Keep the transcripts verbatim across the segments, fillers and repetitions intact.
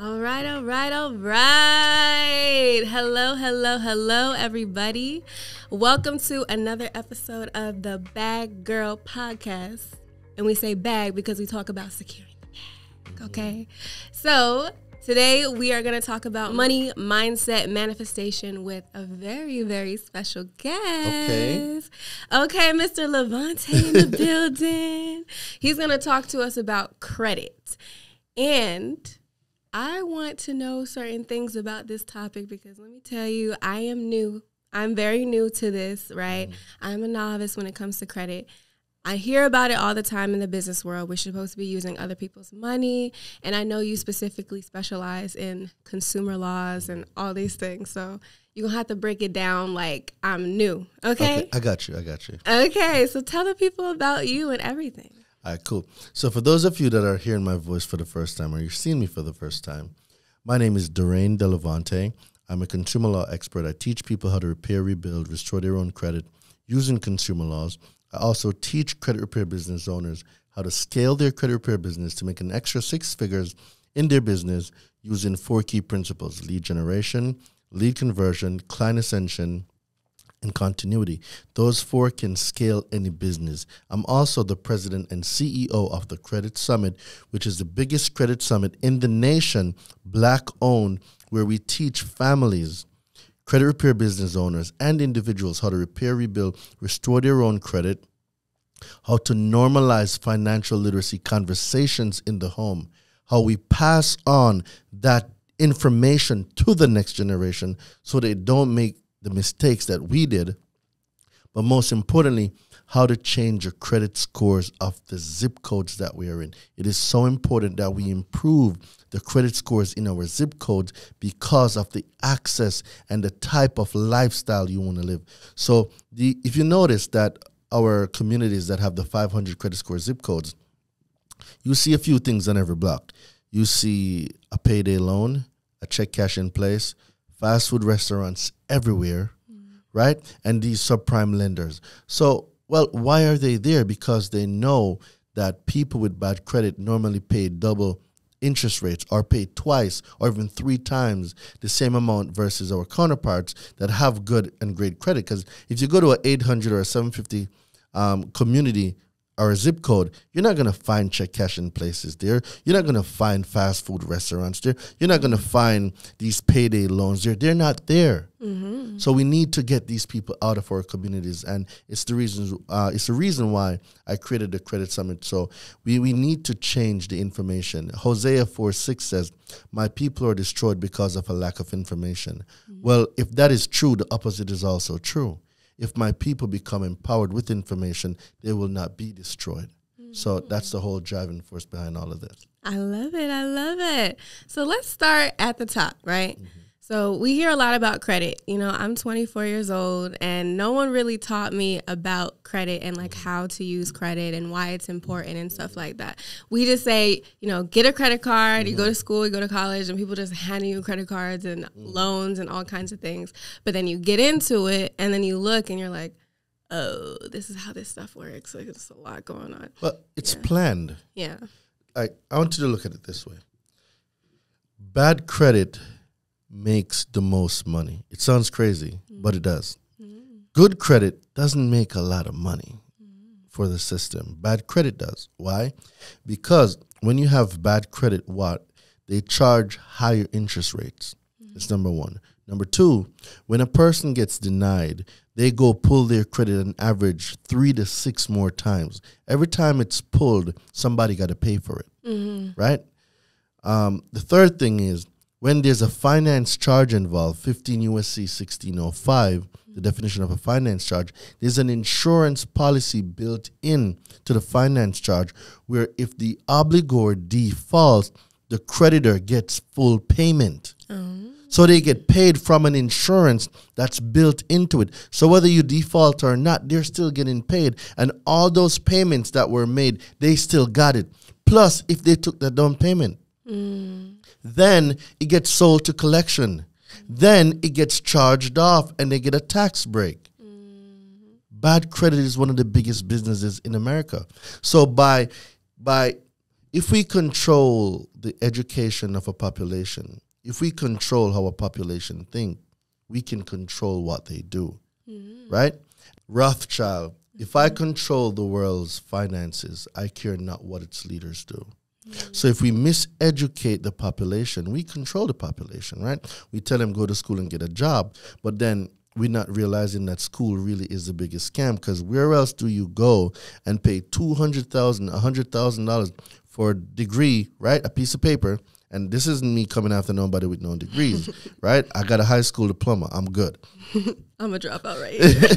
All right, all right, all right. Hello, hello, hello, everybody. Welcome to another episode of the Bag Girl Podcast. And we say bag because we talk about securing the bag, okay? So today we are going to talk about money, mindset, manifestation with a very, very special guest. Okay. Okay, Mister Levante in the building. He's going to talk to us about credit. And I want to know certain things about this topic because let me tell you, I am new. I'm very new to this, right? Mm. I'm a novice when it comes to credit. I hear about it all the time in the business world. We're supposed to be using other people's money. And I know you specifically specialize in consumer laws and all these things. So you're going to have to break it down like I'm new, okay? Okay? I got you. I got you. Okay. So tell the people about you and everything. All right, cool. So for those of you that are hearing my voice for the first time or you're seeing me for the first time, my name is Daraine Delevante. I'm a consumer law expert. I teach people how to repair, rebuild, restore their own credit using consumer laws. I also teach credit repair business owners how to scale their credit repair business to make an extra six figures in their business using four key principles: lead generation, lead conversion, client ascension, and continuity. Those four can scale any business. I'm also the president and C E O of the Credit Summit, which is the biggest credit summit in the nation, black-owned, where we teach families, credit repair business owners, and individuals how to repair, rebuild, restore their own credit, how to normalize financial literacy conversations in the home, how we pass on that information to the next generation so they don't make the mistakes that we did, but most importantly, how to change your credit scores of the zip codes that we are in. It is so important that we improve the credit scores in our zip codes because of the access and the type of lifestyle you want to live. So the, if you notice that our communities that have the five hundred credit score zip codes, you see a few things on every block. You see a payday loan, a check cash in place, fast food restaurants everywhere, mm. right? And these subprime lenders. So, well, why are they there? Because they know that people with bad credit normally pay double interest rates or pay twice or even three times the same amount versus our counterparts that have good and great credit. Because if you go to an eight hundred or a seven fifty um, community or a zip code, you're not going to find check cashing places there. You're not going to find fast food restaurants there. You're not going to find these payday loans there. They're not there. Mm-hmm. So we need to get these people out of our communities, and it's the reasons. Uh, it's the reason why I created the Credit Summit. So we, we need to change the information. Hosea four six says, "My people are destroyed because of a lack of information." Mm-hmm. Well, if that is true, the opposite is also true. If my people become empowered with information, they will not be destroyed. Mm-hmm. So that's the whole driving force behind all of this. I love it. I love it. So let's start at the top, right? Mm-hmm. So we hear a lot about credit. You know, I'm twenty-four years old, and no one really taught me about credit and, like, how to use credit and why it's important and stuff like that. We just say, you know, get a credit card, mm-hmm. you go to school, you go to college, and people just hand you credit cards and mm-hmm. loans and all kinds of things. But then you get into it, and then you look, and you're like, oh, this is how this stuff works. Like, there's a lot going on. But it's yeah. planned. Yeah. I, I want you to look at it this way. Bad credit makes the most money. It sounds crazy, mm-hmm. but it does. Mm-hmm. Good credit doesn't make a lot of money mm-hmm. for the system. Bad credit does. Why? Because when you have bad credit, what? They charge higher interest rates. Mm-hmm. That's number one. Number two, when a person gets denied, they go pull their credit an average three to six more times. Every time it's pulled, somebody got to pay for it, mm-hmm. right? Um, the third thing is, when there's a finance charge involved, fifteen U S C sixteen oh five, the definition of a finance charge, there's an insurance policy built in to the finance charge where if the obligor defaults, the creditor gets full payment. Mm-hmm. So they get paid from an insurance that's built into it. So whether you default or not, they're still getting paid. And all those payments that were made, they still got it. Plus, if they took the down payment. Mm. Then it gets sold to collection. Mm-hmm. Then it gets charged off and they get a tax break. Mm-hmm. Bad credit is one of the biggest businesses in America. So by by If we control the education of a population, if we control how a population think, we can control what they do, mm-hmm. right? Rothschild, mm-hmm. if I control the world's finances, I care not what its leaders do. Mm-hmm. So if we miseducate the population, we control the population, right? We tell them go to school and get a job, but then we're not realizing that school really is the biggest scam, because where else do you go and pay two hundred thousand dollars, one hundred thousand dollars for a degree, right, a piece of paper? And this isn't me coming after nobody with no degrees, right? I got a high school diploma. I'm good. I'm a dropout right here.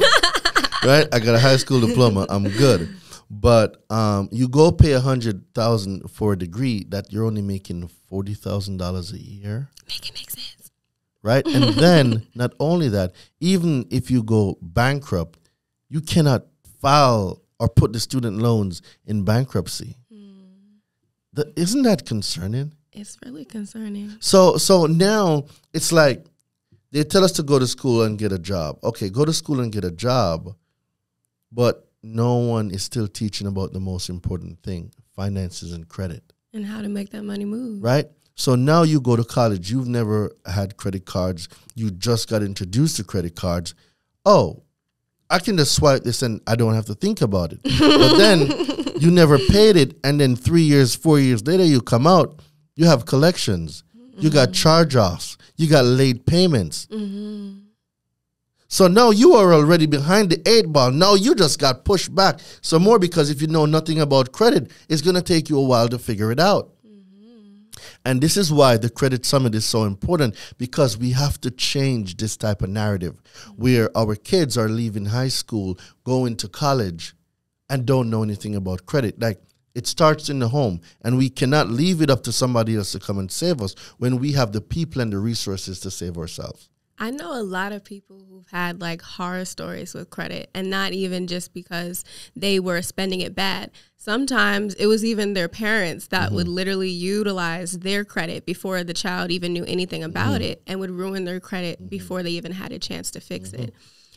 Right? I got a high school diploma. I'm good. But um, you go pay one hundred thousand dollars for a degree that you're only making forty thousand dollars a year. Make it make sense. Right? And then not only that, even if you go bankrupt, you cannot file or put the student loans in bankruptcy. Mm. The, isn't that concerning? It's really concerning. So so now it's like they tell us to go to school and get a job. Okay, go to school and get a job, but no one is still teaching about the most important thing, finances and credit. And how to make that money move. Right? So now you go to college. You've never had credit cards. You just got introduced to credit cards. Oh, I can just swipe this and I don't have to think about it. But then you never paid it, and then three years, four years later you come out. You have collections. Mm-hmm. You got charge-offs. You got late payments. Mm-hmm. So now you are already behind the eight ball. Now you just got pushed back some more, because if you know nothing about credit, it's going to take you a while to figure it out. Mm-hmm. And this is why the Credit Summit is so important, because we have to change this type of narrative mm-hmm. where our kids are leaving high school, going to college, and don't know anything about credit. Like, it starts in the home, and we cannot leave it up to somebody else to come and save us when we have the people and the resources to save ourselves. I know a lot of people who've had, like, horror stories with credit, and not even just because they were spending it bad. Sometimes it was even their parents that mm-hmm. would literally utilize their credit before the child even knew anything about mm-hmm. it, and would ruin their credit mm-hmm. before they even had a chance to fix mm-hmm. it.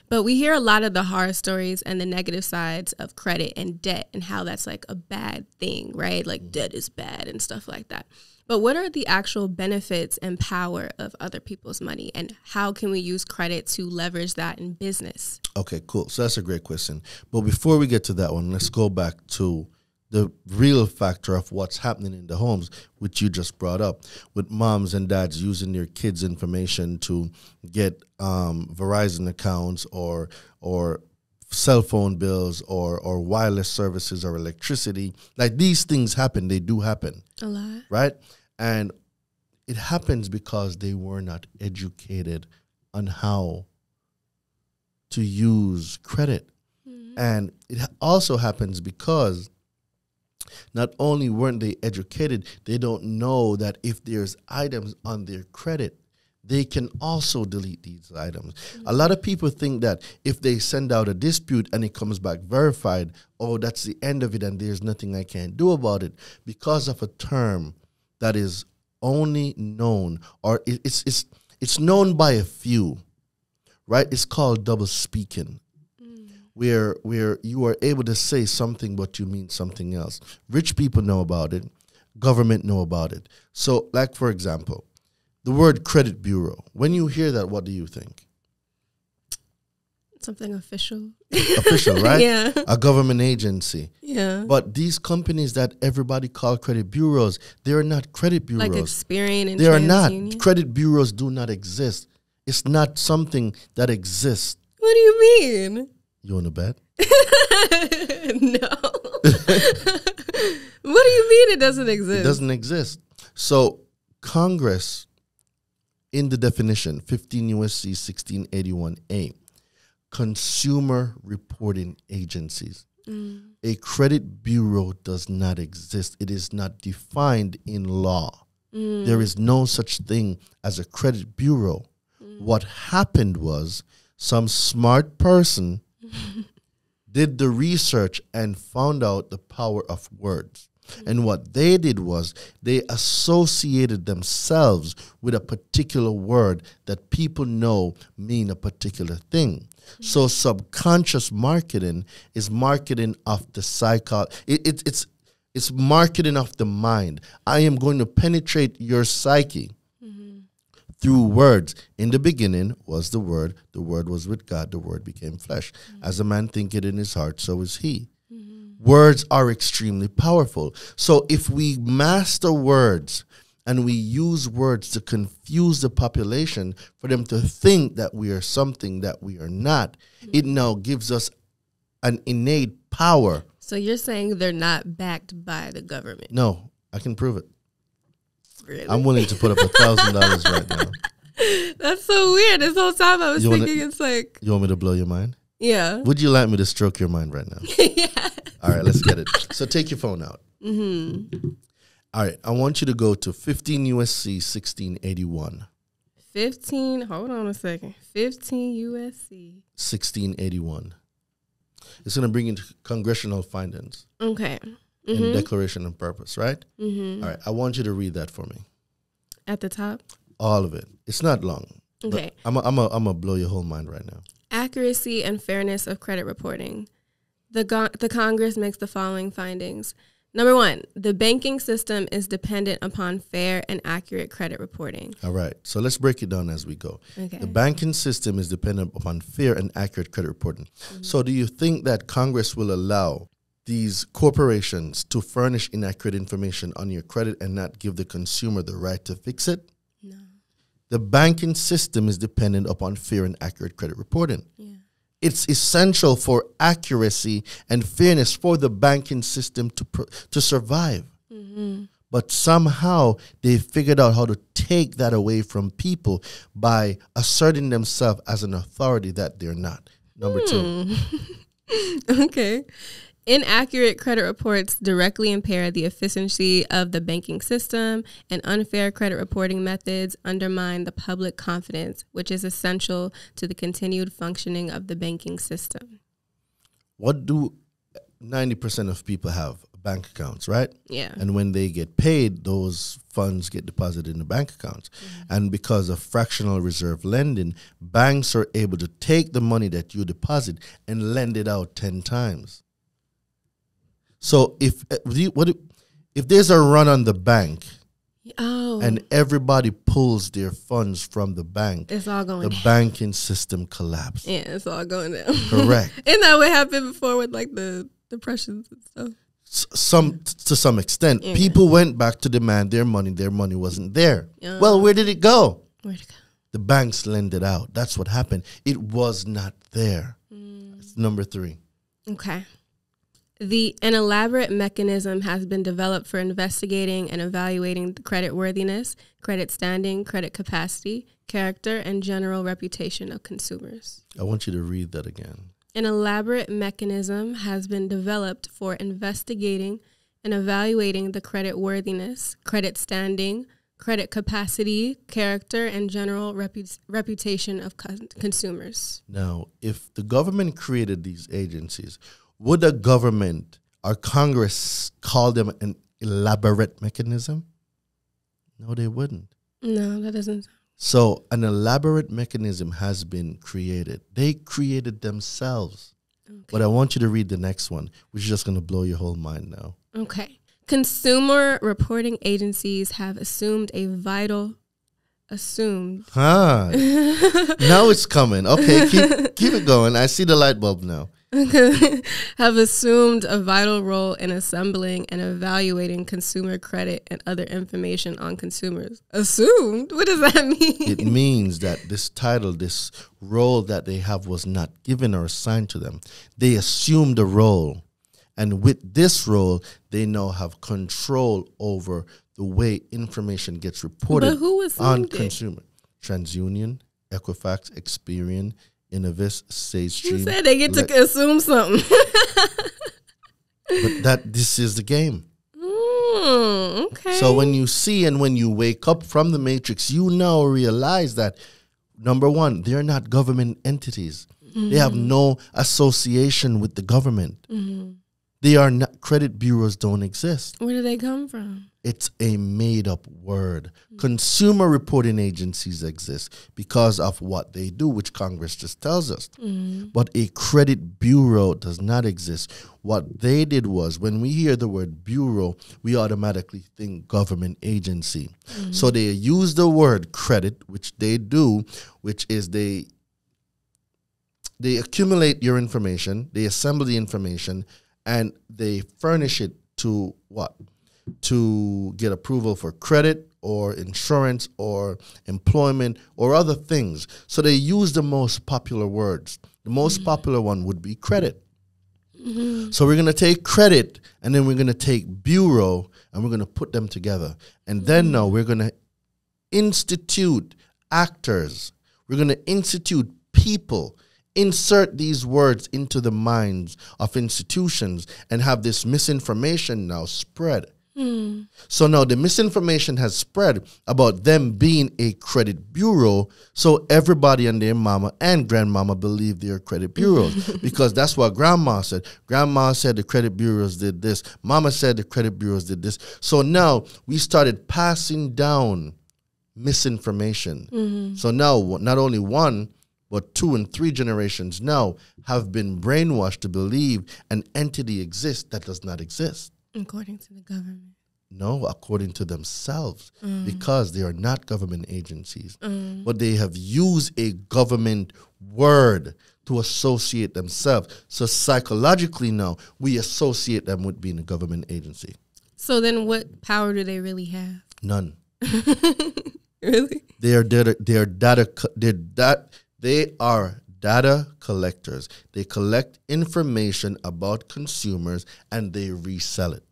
But we hear a lot of the horror stories and the negative sides of credit and debt, and how that's like a bad thing, right? Like mm-hmm. debt is bad and stuff like that. But what are the actual benefits and power of other people's money, and how can we use credit to leverage that in business? Okay, cool. So that's a great question. But before we get to that one, let's go back to the real factor of what's happening in the homes, which you just brought up, with moms and dads using their kids' information to get um, Verizon accounts or or cell phone bills or or wireless services or electricity. Like, these things happen. They do happen. A lot. Right? And it happens because they were not educated on how to use credit. Mm-hmm. And it also happens because not only weren't they educated, they don't know that if there's items on their credit, they can also delete these items. Mm-hmm. A lot of people think that if they send out a dispute and it comes back verified, oh, that's the end of it and there's nothing I can do about it, because of a term that is only known, or it, it's, it's, it's known by a few, right? It's called double speaking. Where where you are able to say something but you mean something else. Rich people know about it. Government know about it. So, like, for example, the word credit bureau. When you hear that, what do you think? Something official. Official, right? Yeah. A government agency. Yeah. But these companies that everybody call credit bureaus, they are not credit bureaus. Like Experian and TransUnion. They are not. Credit bureaus do not exist. It's not something that exists. What do you mean? You want to bet? No. What do you mean it doesn't exist? It doesn't exist. So Congress, in the definition, fifteen U S C sixteen eighty-one A, consumer reporting agencies. Mm. A credit bureau does not exist. It is not defined in law. Mm. There is no such thing as a credit bureau. Mm. What happened was some smart person did the research and found out the power of words. Mm-hmm. And what they did was they associated themselves with a particular word that people know mean a particular thing. Mm-hmm. So subconscious marketing is marketing of the psycho. It, it, it's It's marketing of the mind. I am going to penetrate your psyche mm-hmm. through words. In the beginning was the Word. The Word was with God. The Word became flesh. Mm-hmm. As a man thinketh in his heart, so is he. Mm-hmm. Words are extremely powerful. So if we master words and we use words to confuse the population for them to think that we are something that we are not, mm-hmm. it now gives us an innate power. So you're saying they're not backed by the government? No, I can prove it. Really? I'm willing to put up a thousand dollars right now. That's so weird. This whole time I was you thinking wanna, it's like... You want me to blow your mind? Yeah. Would you like me to stroke your mind right now? Yeah. All right, let's get it. So take your phone out. Mm-hmm. All right, I want you to go to fifteen U S C sixteen eighty-one. fifteen, hold on a second. fifteen U S C sixteen eighty-one. It's going to bring into congressional findings. Okay. Mm-hmm. And declaration of purpose, right? Mm-hmm. All right. I want you to read that for me. At the top? All of it. It's not long. Okay. I'm a, I'm a, I'm a blow your whole mind right now. Accuracy and fairness of credit reporting. The, go the Congress makes the following findings. Number one, the banking system is dependent upon fair and accurate credit reporting. All right. So let's break it down as we go. Okay. The banking system is dependent upon fair and accurate credit reporting. Mm-hmm. So do you think that Congress will allow these corporations to furnish inaccurate information on your credit and not give the consumer the right to fix it? No. The banking system is dependent upon fair and accurate credit reporting. Yeah. It's essential for accuracy and fairness for the banking system to pr to survive. Mm-hmm. But somehow they figured out how to take that away from people by asserting themselves as an authority that they're not. Number mm. two. Okay. Inaccurate credit reports directly impair the efficiency of the banking system, and unfair credit reporting methods undermine the public confidence, which is essential to the continued functioning of the banking system. What do ninety percent of people have? Bank accounts, right? Yeah. And when they get paid, those funds get deposited in the bank accounts. Mm-hmm. And because of fractional reserve lending, banks are able to take the money that you deposit and lend it out ten times. So if what if there's a run on the bank, oh. and everybody pulls their funds from the bank, it's all going. The down. Banking system collapses. Yeah, it's all going down. Correct. Isn't that what happened before with like the depressions and stuff? S some to some extent, yeah. People went back to demand their money. Their money wasn't there. Uh, well, where did it go? Where'd it go? The banks lent it out. That's what happened. It was not there. Mm. That's number three. Okay. The, an elaborate mechanism has been developed for investigating and evaluating the credit worthiness, credit standing, credit capacity, character, and general reputation of consumers. I want you to read that again. An elaborate mechanism has been developed for investigating and evaluating the credit worthiness, credit standing, credit capacity, character, and general repu reputation of con consumers. Now, if the government created these agencies, would a government or Congress call them an elaborate mechanism? No, they wouldn't. No, that doesn't. So an elaborate mechanism has been created. They created themselves. Okay. But I want you to read the next one, which is just going to blow your whole mind now. Okay. Consumer reporting agencies have assumed a vital assumed. Huh. Now it's coming. Okay, keep, keep it going. I see the light bulb now. have assumed a vital role in assembling and evaluating consumer credit and other information on consumers. Assumed? What does that mean? It means that this title, this role that they have was not given or assigned to them. They assumed a role. And with this role, they now have control over the way information gets reported. But who on it? Consumer. TransUnion, Equifax, Experian, Innovis, Sage Stream. You said they get to assume something. But that this is the game. Mm, okay. So when you see and when you wake up from the matrix, you now realize that, number one, they're not government entities. Mm-hmm. They have no association with the government. Mm-hmm. They are not, credit bureaus don't exist. Where do they come from? It's a made-up word. Mm-hmm. Consumer reporting agencies exist because of what they do, which Congress just tells us. Mm-hmm. But a credit bureau does not exist. What they did was, when we hear the word bureau, we automatically think government agency. Mm-hmm. So they use the word credit, which they do, which is they, they accumulate your information, they assemble the information, and they furnish it to what? To get approval for credit or insurance or employment or other things. So they use the most popular words. The most mm-hmm. popular one would be credit. Mm-hmm. So we're going to take credit, and then we're going to take bureau, and we're going to put them together. And mm-hmm. then now we're going to institute actors. We're going to institute people. Insert these words into the minds of institutions and have this misinformation now spread. Mm. So now the misinformation has spread about them being a credit bureau, so everybody and their mama and grandmama believe they're credit bureaus because that's what grandma said. Grandma said the credit bureaus did this. Mama said the credit bureaus did this. So now we started passing down misinformation. Mm-hmm. So now not only one, but two and three generations now have been brainwashed to believe an entity exists that does not exist. According to the government. No, according to themselves, mm. because they are not government agencies. Mm. But they have used a government word to associate themselves. So psychologically now, we associate them with being a government agency. So then what power do they really have? None. Really? They are data, they are data, they're that. They are data collectors. They collect information about consumers and they resell it.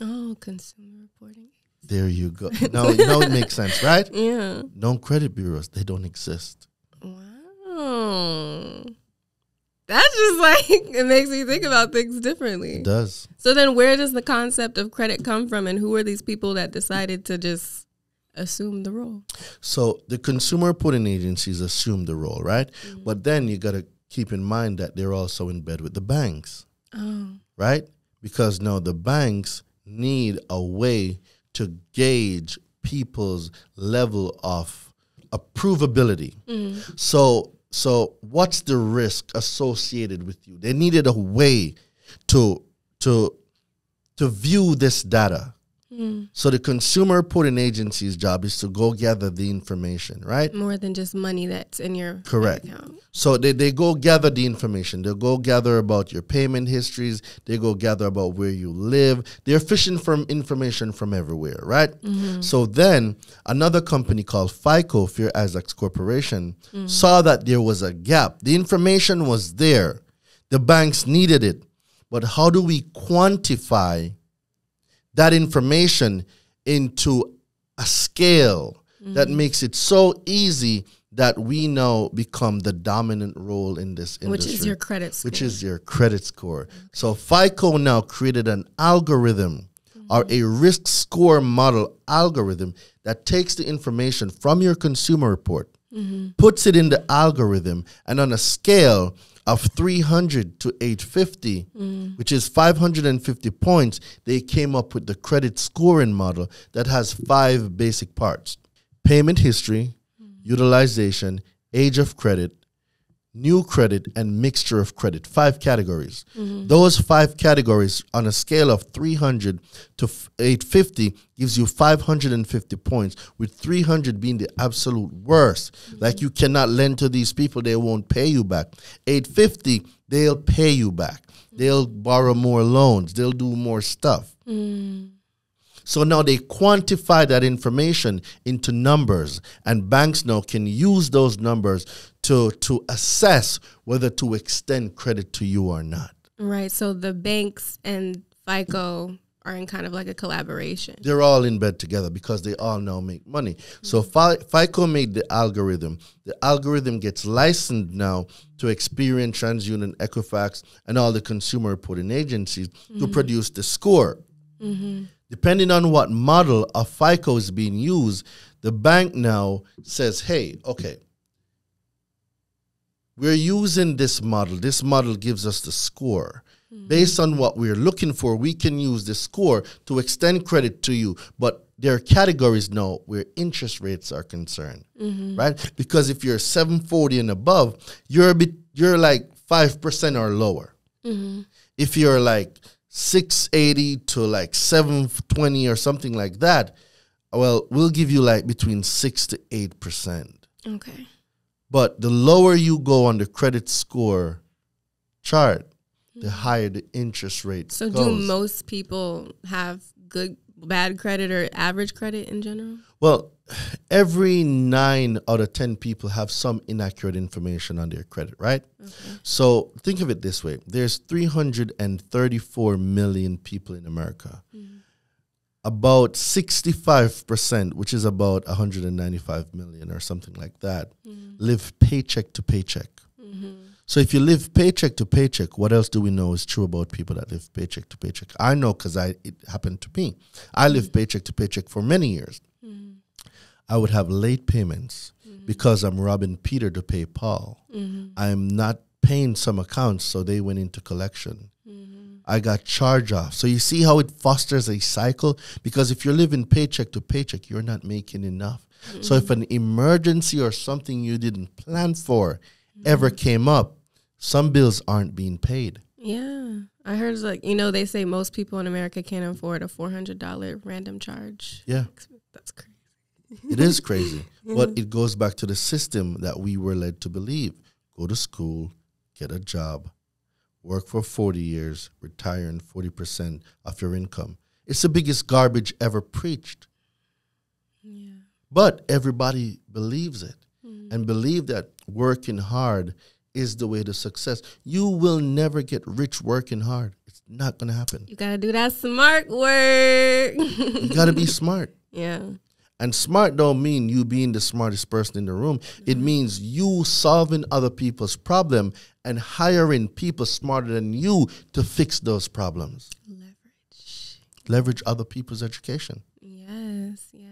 Oh, consumer reporting. There you go. Now, now it makes sense, right? Yeah. No credit bureaus. They don't exist. Wow. That's just like, it makes me think about things differently. It does. So then where does the concept of credit come from, and who are these people that decided to just assume the role? So the consumer reporting agencies assume the role, right? Mm-hmm. But then you got to keep in mind that they're also in bed with the banks, oh. right? Because now the banks need a way to gauge people's level of approvability. Mm-hmm. So, so what's the risk associated with you? They needed a way to to to view this data. Mm. So the consumer reporting agency's job is to go gather the information, right? More than just money that's in your correct account. So they, they go gather the information. They'll go gather about your payment histories. They go gather about where you live. They're fishing from information from everywhere, right? Mm-hmm. So then another company called FICO, Fair Isaac Corporation, mm-hmm. saw that there was a gap. The information was there. The banks needed it. But how do we quantify that information into a scale mm-hmm. that makes it so easy that we now become the dominant role in this industry? Which is your credit score. Which is your credit score. Okay. So FICO now created an algorithm mm-hmm. or a risk score model algorithm that takes the information from your consumer report, mm-hmm. puts it in the algorithm, and on a scale of three hundred to eight fifty, mm. which is five hundred fifty points, they came up with the credit scoring model that has five basic parts: payment history, mm. utilization, age of credit, new credit, and mixture of credit. Five categories. Mm-hmm. Those five categories on a scale of three hundred to eight fifty gives you five hundred fifty points, with three hundred being the absolute worst. Mm-hmm. Like, you cannot lend to these people. They won't pay you back. eight fifty, they'll pay you back. They'll borrow more loans. They'll do more stuff. Mm. So now they quantify that information into numbers, and banks now can use those numbers to, to assess whether to extend credit to you or not. Right, so the banks and FICO are in kind of like a collaboration. They're all in bed together because they all now make money. So Fi- FICO made the algorithm. The algorithm gets licensed now to Experian, TransUnion, Equifax, and all the consumer reporting agencies mm-hmm. to produce the score. Mm-hmm. Depending on what model of FICO is being used, the bank now says, hey, okay, we're using this model. This model gives us the score. Mm-hmm. Based on what we're looking for, we can use the score to extend credit to you. But there are categories now where interest rates are concerned, mm-hmm. right? Because if you're seven forty and above, you're a bit, you're like five percent or lower. Mm-hmm. If you're like six eighty to like seven twenty or something like that, well, we'll give you like between six to eight percent. Okay. But the lower you go on the credit score chart, the higher the interest rate So goes. Do most people have good, bad credit or average credit in general? Well, every nine out of ten people have some inaccurate information on their credit, right? Okay. So think of it this way. There's three hundred thirty-four million people in America. Mm-hmm. About sixty-five percent, which is about one hundred ninety-five million or something like that, mm-hmm. live paycheck to paycheck. Mm-hmm. So if you live paycheck to paycheck, what else do we know is true about people that live paycheck to paycheck? I know because I it happened to me. I lived mm-hmm. paycheck to paycheck for many years. Mm-hmm. I would have late payments mm-hmm. because I'm robbing Peter to pay Paul. Mm-hmm. I'm not paying some accounts, so they went into collection. Mm-hmm. I got charge off. So you see how it fosters a cycle? Because if you're living paycheck to paycheck, you're not making enough. Mm-hmm. So if an emergency or something you didn't plan for ever came up, some bills aren't being paid. Yeah. I heard, like, you know, they say most people in America can't afford a four hundred dollar random charge. Yeah. That's crazy. It is crazy. But it goes back to the system that we were led to believe. Go to school, get a job, work for forty years, retire in forty percent of your income. It's the biggest garbage ever preached. Yeah. But everybody believes it. And believe that working hard is the way to success. You will never get rich working hard. It's not going to happen. You got to do that smart work. You got to be smart. Yeah. And smart don't mean you being the smartest person in the room. Mm-hmm. It means you solving other people's problem and hiring people smarter than you to fix those problems. Leverage. Leverage other people's education. Yes, yes.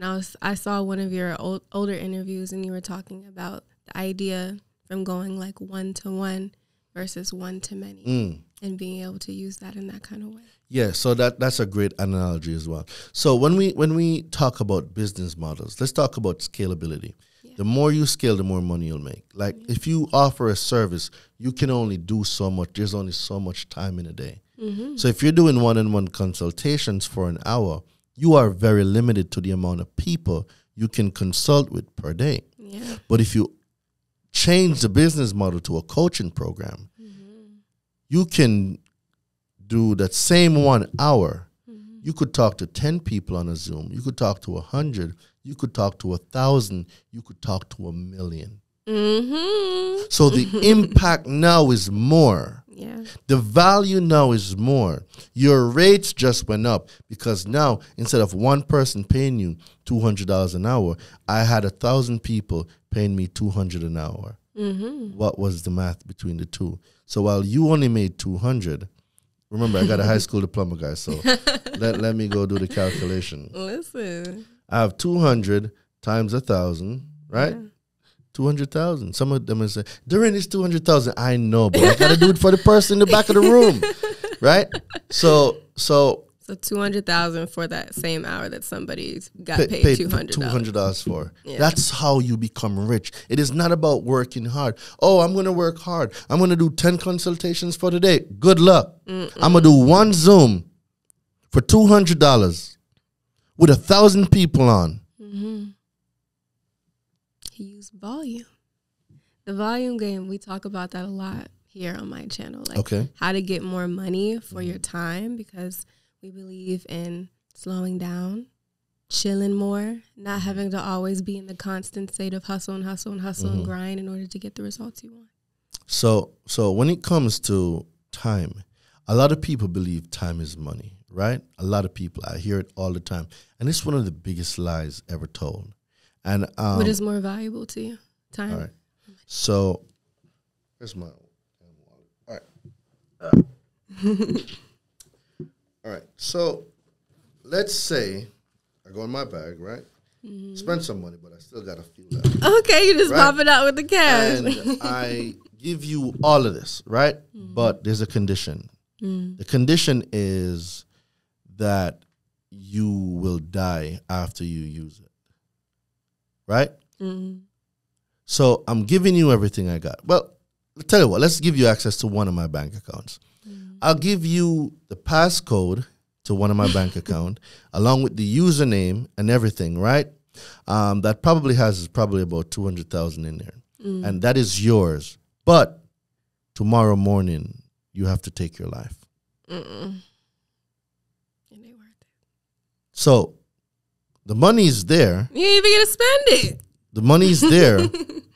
And I, was, I saw one of your old, older interviews, and you were talking about the idea from going like one-to-one versus one-to-many mm. and being able to use that in that kind of way. Yeah, so that, that's a great analogy as well. So when we, when we talk about business models, let's talk about scalability. Yeah. The more you scale, the more money you'll make. Like yeah. if you offer a service, you can only do so much. There's only so much time in a day. Mm-hmm. So if you're doing one-on-one consultations for an hour, you are very limited to the amount of people you can consult with per day. Yeah. But if you change the business model to a coaching program, mm-hmm. you can do that same one hour. Mm-hmm. You could talk to ten people on a Zoom. You could talk to one hundred. You could talk to one thousand. You could talk to a million. Mm-hmm. So the impact now is more. Yeah. The value now is more. Your rates just went up because now instead of one person paying you two hundred dollars an hour, I had a thousand people paying me two hundred dollars an hour. Mm-hmm. What was the math between the two? So while you only made two hundred dollars, remember I got a high school diploma, guys, so let, let me go do the calculation. Listen. I have two hundred times one thousand, right? Yeah. two hundred thousand. Some of them say, Daraine, it's two hundred thousand. I know, but I got to do it for the person in the back of the room. Right? So, so. So two hundred thousand for that same hour that somebody's got paid, paid two hundred dollars. two hundred dollars for. Yeah. That's how you become rich. It is not about working hard. Oh, I'm going to work hard. I'm going to do ten consultations for the day. Good luck. Mm-mm. I'm going to do one Zoom for two hundred dollars with a thousand people on. Mm-hmm. Use volume. The volume game, we talk about that a lot here on my channel. Like okay. how to get more money for mm-hmm. your time, because we believe in slowing down, chilling more, not having to always be in the constant state of hustle and hustle and hustle mm-hmm. and grind in order to get the results you want. So so when it comes to time, a lot of people believe time is money, right? A lot of people. I hear it all the time. And it's one of the biggest lies ever told. And, um, what is more valuable to you? Time. All right. So, here's my. All right. Uh, all right. So, let's say I go in my bag, right? Mm-hmm. Spend some money, but I still got a few left. Okay, you just right? pop it out with the cash. And I give you all of this, right? Mm-hmm. But there's a condition. Mm-hmm. The condition is that you will die after you use it, right? Mm-hmm. So I'm giving you everything I got. Well, I'll tell you what, let's give you access to one of my bank accounts. Mm-hmm. I'll give you the passcode to one of my bank account, along with the username and everything, right? Um, that probably has is probably about two hundred thousand in there. Mm. And that is yours. But tomorrow morning, you have to take your life. Mm-mm. It ain't worth it. So the money's there. You ain't even going to spend it. The money's there,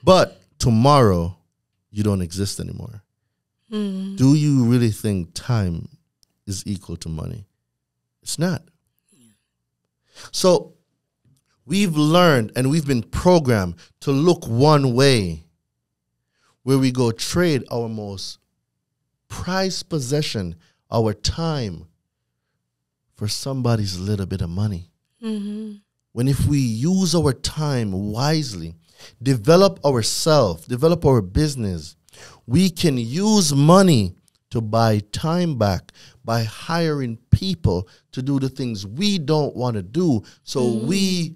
but tomorrow you don't exist anymore. Mm. Do you really think time is equal to money? It's not. Yeah. So we've learned and we've been programmed to look one way, where we go trade our most prized possession, our time, for somebody's little bit of money. Mm-hmm. When if we use our time wisely, develop ourselves, develop our business, we can use money to buy time back by hiring people to do the things we don't want to do. So mm. we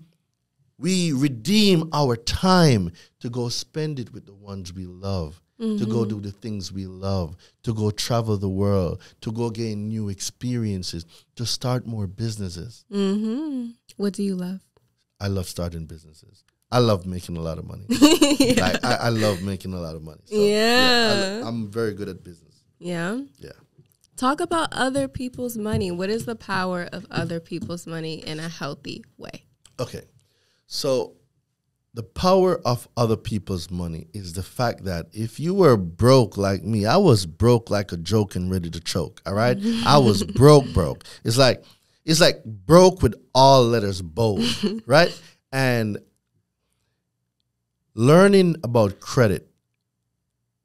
we redeem our time to go spend it with the ones we love, mm-hmm. to go do the things we love, to go travel the world, to go gain new experiences, to start more businesses. Mm-hmm. What do you love? I love starting businesses. I love making a lot of money. yeah. like, I, I love making a lot of money. So, yeah. yeah I, I'm very good at business. Yeah. Yeah. Talk about other people's money. What is the power of other people's money in a healthy way? Okay. So the power of other people's money is the fact that if you were broke like me, I was broke like a joke and ready to choke. All right. I was broke, broke. It's like it's like broke with all letters bold. Right. And learning about credit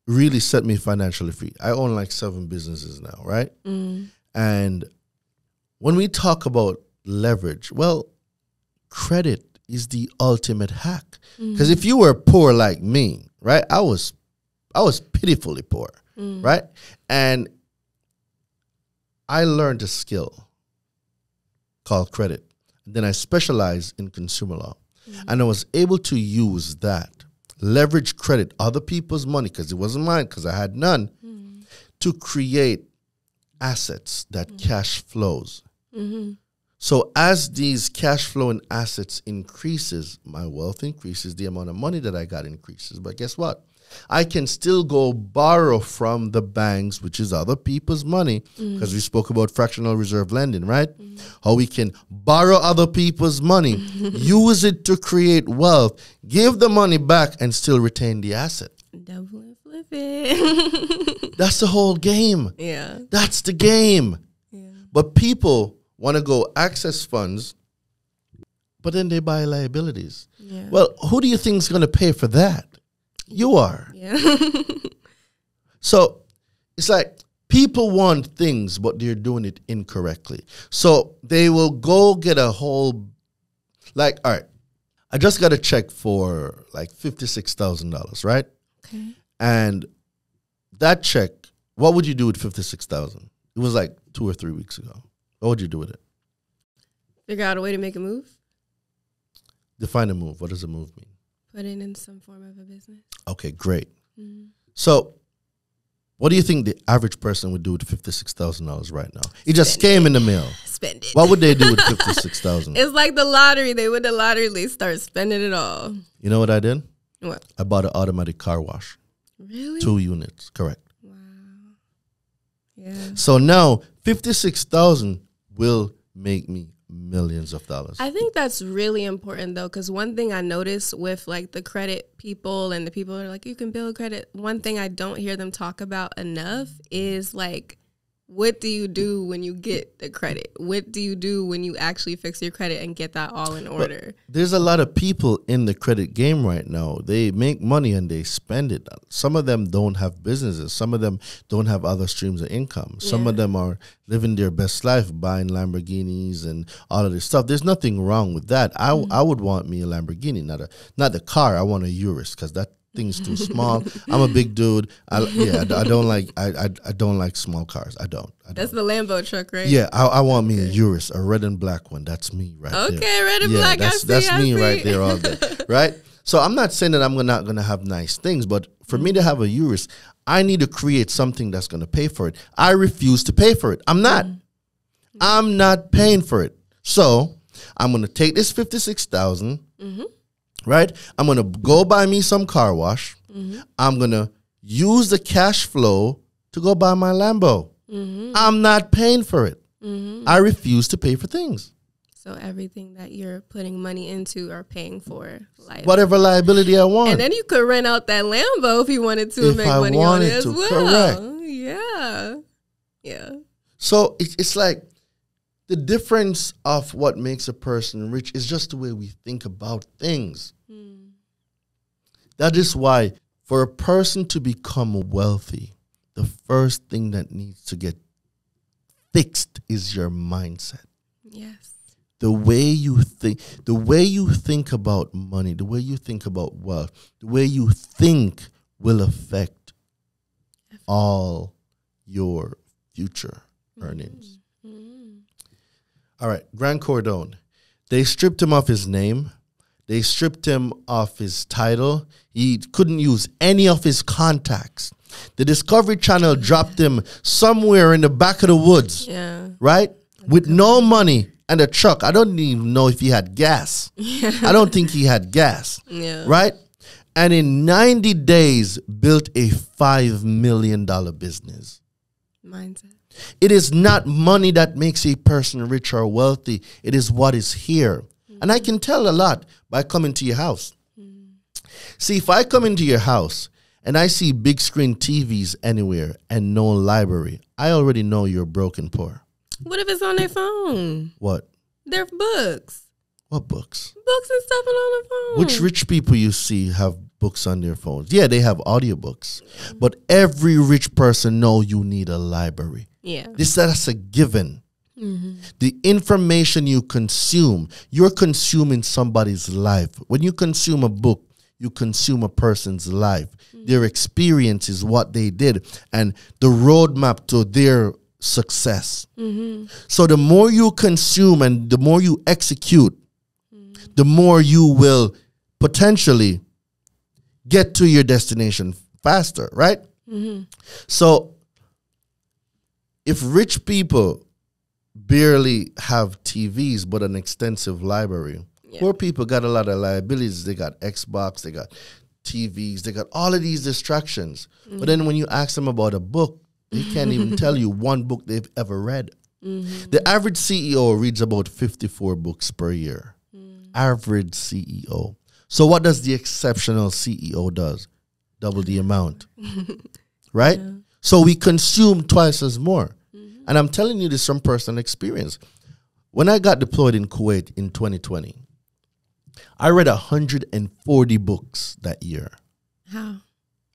really set me financially free. I own like seven businesses now, right? Mm. And when we talk about leverage, well, credit is the ultimate hack. Because mm. if you were poor like me, right, I was I was pitifully poor, mm. right? And I learned a skill called credit. Then I specialized in consumer law. Mm. And I was able to use that. Leverage credit, other people's money, because it wasn't mine, because I had none, mm. to create assets that mm. cash flows. Mm-hmm. So as these cash flowing assets increases, my wealth increases, the amount of money that I got increases. But guess what? I can still go borrow from the banks, which is other people's money, because mm. we spoke about fractional reserve lending, right? Mm. How we can borrow other people's money, use it to create wealth, give the money back, and still retain the asset. Double flip it. That's the whole game. Yeah. That's the game. Yeah. But people want to go access funds, but then they buy liabilities. Yeah. Well, who do you think is going to pay for that? You are. Yeah. So it's like people want things, but they're doing it incorrectly. So they will go get a whole, like, all right, I just got a check for like fifty-six thousand dollars, right? Okay. And that check, what would you do with fifty-six thousand dollars? It was like two or three weeks ago. What would you do with it? Figure out a way to make a move. Define a move. What does a move mean? Put it in some form of a business. Okay, great. Mm-hmm. So what do you think the average person would do with fifty-six thousand dollars right now? It just Spend came it. in the mail. Spend it. What would they do with fifty-six thousand dollars? It's like the lottery. They win the lottery, they start spending it all. You know what I did? What? I bought an automatic car wash. Really? Two units, correct. Wow. Yeah. So now fifty-six thousand dollars will make me millions of dollars. I think that's really important though, because one thing I notice with like the credit people and the people that are like, you can build credit, one thing I don't hear them talk about enough is like what do you do when you get the credit? What do you do when you actually fix your credit and get that all in order? But there's a lot of people in the credit game right now. They make money and they spend it. Some of them don't have businesses. Some of them don't have other streams of income. Some yeah. of them are living their best life, buying Lamborghinis and all of this stuff. There's nothing wrong with that. I, mm-hmm. I would want me a Lamborghini, not a not the car. I want a Urus because that thing's too small. I'm a big dude. I, yeah, I, I don't like I, I I don't like small cars. I don't. I don't. That's the Lambo truck, right? Yeah, I, I want okay. me a Urus, a red and black one. That's me right okay, there. Okay, red and yeah, black. That's I see, that's I me see. right there all day. Right. So I'm not saying that I'm not gonna have nice things, but for mm-hmm. me to have a Urus, I need to create something that's gonna pay for it. I refuse to pay for it. I'm not. Mm-hmm. I'm not paying for it. So I'm gonna take this fifty-six thousand. Mm-hmm. Right? I'm going to go buy me some car wash. Mm-hmm. I'm going to use the cash flow to go buy my Lambo. Mm-hmm. I'm not paying for it. Mm-hmm. I refuse to pay for things. So everything that you're putting money into or paying for. Liability. Whatever liability I want. And then you could rent out that Lambo if you wanted to if and make I money on it as to, well. Correct. Yeah. Yeah. So it's like the difference of what makes a person rich is just the way we think about things. Mm. That is why for a person to become wealthy, the first thing that needs to get fixed is your mindset. Yes. The way you think, the way you think about money, the way you think about wealth, the way you think will affect all your future earnings. Mm. Mm. All right, Grant Cardone. They stripped him of his name. They stripped him of his title. He couldn't use any of his contacts. The Discovery Channel dropped him somewhere in the back of the woods, yeah. right? With no money and a truck. I don't even know if he had gas. Yeah. I don't think he had gas, yeah. right? And in ninety days, built a five million dollar business. Mindset. It is not money that makes a person rich or wealthy. It is what is here. Mm-hmm. And I can tell a lot by coming to your house. Mm-hmm. See, if I come into your house and I see big screen T Vs anywhere and no library, I already know you're broke and poor. What if it's on their phone? What? Their books. What books? Books and stuff on their phone. Which rich people you see have books on their phones? Yeah, they have audiobooks. Mm-hmm. But every rich person knows you need a library. Yeah, this that's a given. Mm-hmm. The information you consume, you're consuming somebody's life. When you consume a book, you consume a person's life. Mm-hmm. Their experience is what they did and the roadmap to their success. Mm-hmm. So the more you consume and the more you execute, mm-hmm. the more you will potentially get to your destination faster, right? Mm-hmm. So if rich people barely have T Vs but an extensive library, yeah. poor people got a lot of liabilities. They got Xbox, they got T Vs, they got all of these distractions. Mm-hmm. But then when you ask them about a book, they can't even tell you one book they've ever read. Mm-hmm. The average C E O reads about fifty-four books per year. Mm. Average C E O. So what does the exceptional C E O does? Double the amount, right? Yeah. So we consume twice as more. Mm-hmm. And I'm telling you this from personal experience. When I got deployed in Kuwait in twenty twenty, I read one hundred forty books that year. How?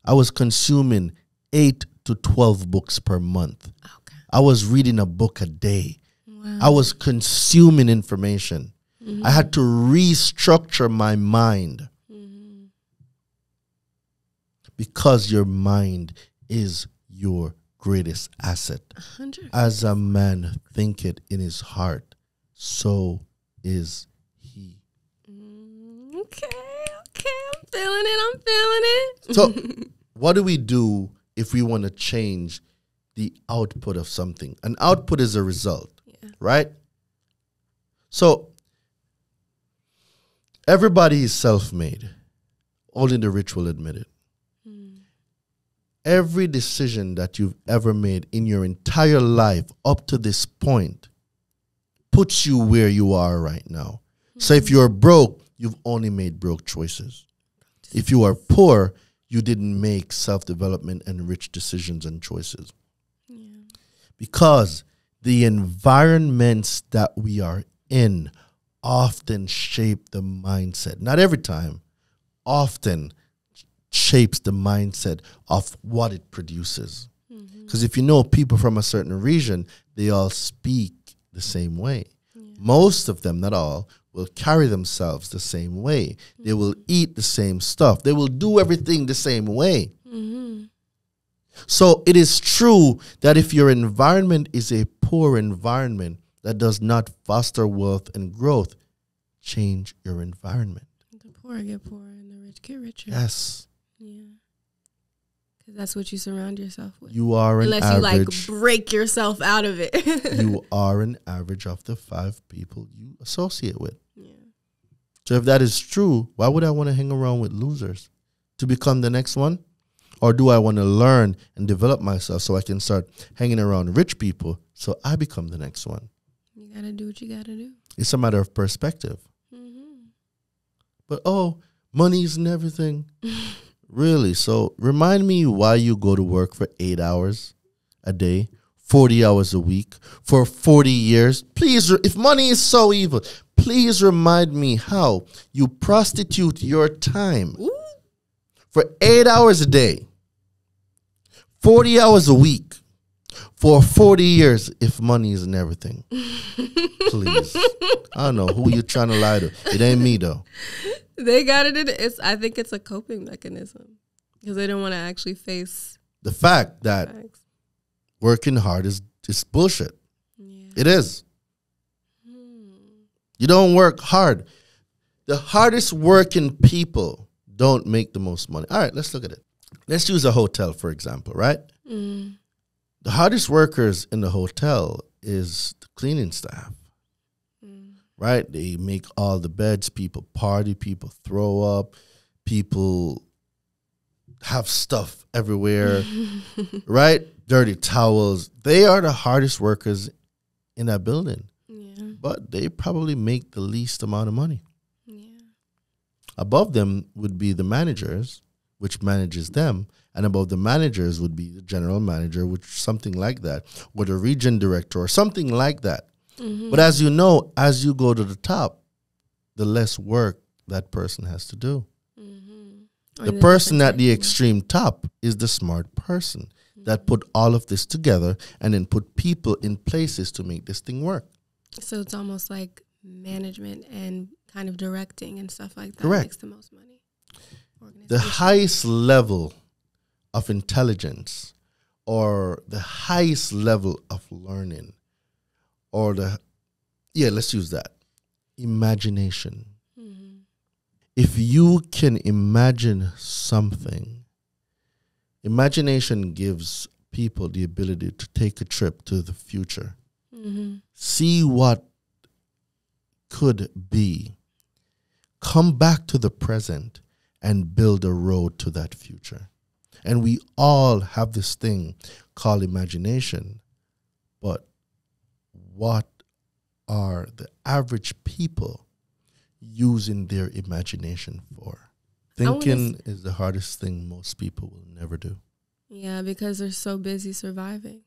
I was consuming eight to twelve books per month. Okay. I was reading a book a day. Wow. I was consuming information. Mm-hmm. I had to restructure my mind. Mm-hmm. Because your mind is your greatest asset. one hundred. As a man thinketh in his heart, so is he. Mm, okay, okay, I'm feeling it, I'm feeling it. So what do we do if we want to change the output of something? An output is a result, yeah. right? So everybody is self-made. Only the rich will admit it. Every decision that you've ever made in your entire life up to this point puts you where you are right now. Mm-hmm. So if you're broke, you've only made broke choices. If you are poor, you didn't make self-development and rich decisions and choices. Yeah. because the environments that we are in often shape the mindset. Not every time, often shapes the mindset of what it produces. Because if you know people from a certain region, they all speak the same way. Yeah. Most of them, not all, will carry themselves the same way. Mm-hmm. They will eat the same stuff. They will do everything the same way. Mm-hmm. So it is true that if your environment is a poor environment that does not foster wealth and growth, change your environment. The poor get poorer and the rich get richer. Yes. Yeah. That's what you surround yourself with. You are an average. Unless you like break yourself out of it. You are an average of the five people you associate with. Yeah. So if that is true, why would I want to hang around with losers to become the next one? Or do I want to learn and develop myself so I can start hanging around rich people so I become the next one? You got to do what you got to do. It's a matter of perspective. Mm-hmm. But, oh, money isn't everything. Really? So remind me why you go to work for eight hours a day, forty hours a week, for forty years. Please, if money is so evil, please remind me how you prostitute your time. Ooh. For eight hours a day, forty hours a week, for forty years, if money isn't everything. Please. I don't know who you're trying to lie to. It ain't me, though. They got it in it. It's, I think it's a coping mechanism because they don't want to actually face the fact that facts. Working hard is just bullshit. Yeah. It is. Hmm. You don't work hard. The hardest working people don't make the most money. All right, let's look at it. Let's use a hotel, for example, right? Mm. The hardest workers in the hotel is the cleaning staff. Right? They make all the beds, people party, people throw up, people have stuff everywhere, right? Dirty towels. They are the hardest workers in that building, yeah. But they probably make the least amount of money. Yeah. Above them would be the managers, which manages them, and above the managers would be the general manager, which something like that, or the region director, or something like that. Mm-hmm. But as you know, as you go to the top, the less work that person has to do. Mm-hmm. The person at the extreme top is the smart person mm-hmm. that put all of this together and then put people in places to make this thing work. So it's almost like management and kind of directing and stuff like that. Correct. Makes the most money. The highest level of intelligence or the highest level of learning Or the, yeah, let's use that. Imagination. Mm-hmm. If you can imagine something, imagination gives people the ability to take a trip to the future. Mm-hmm. See what could be. Come back to the present and build a road to that future. And we all have this thing called imagination, but what are the average people using their imagination for? Thinking is the hardest thing most people will never do. Yeah, because they're so busy surviving.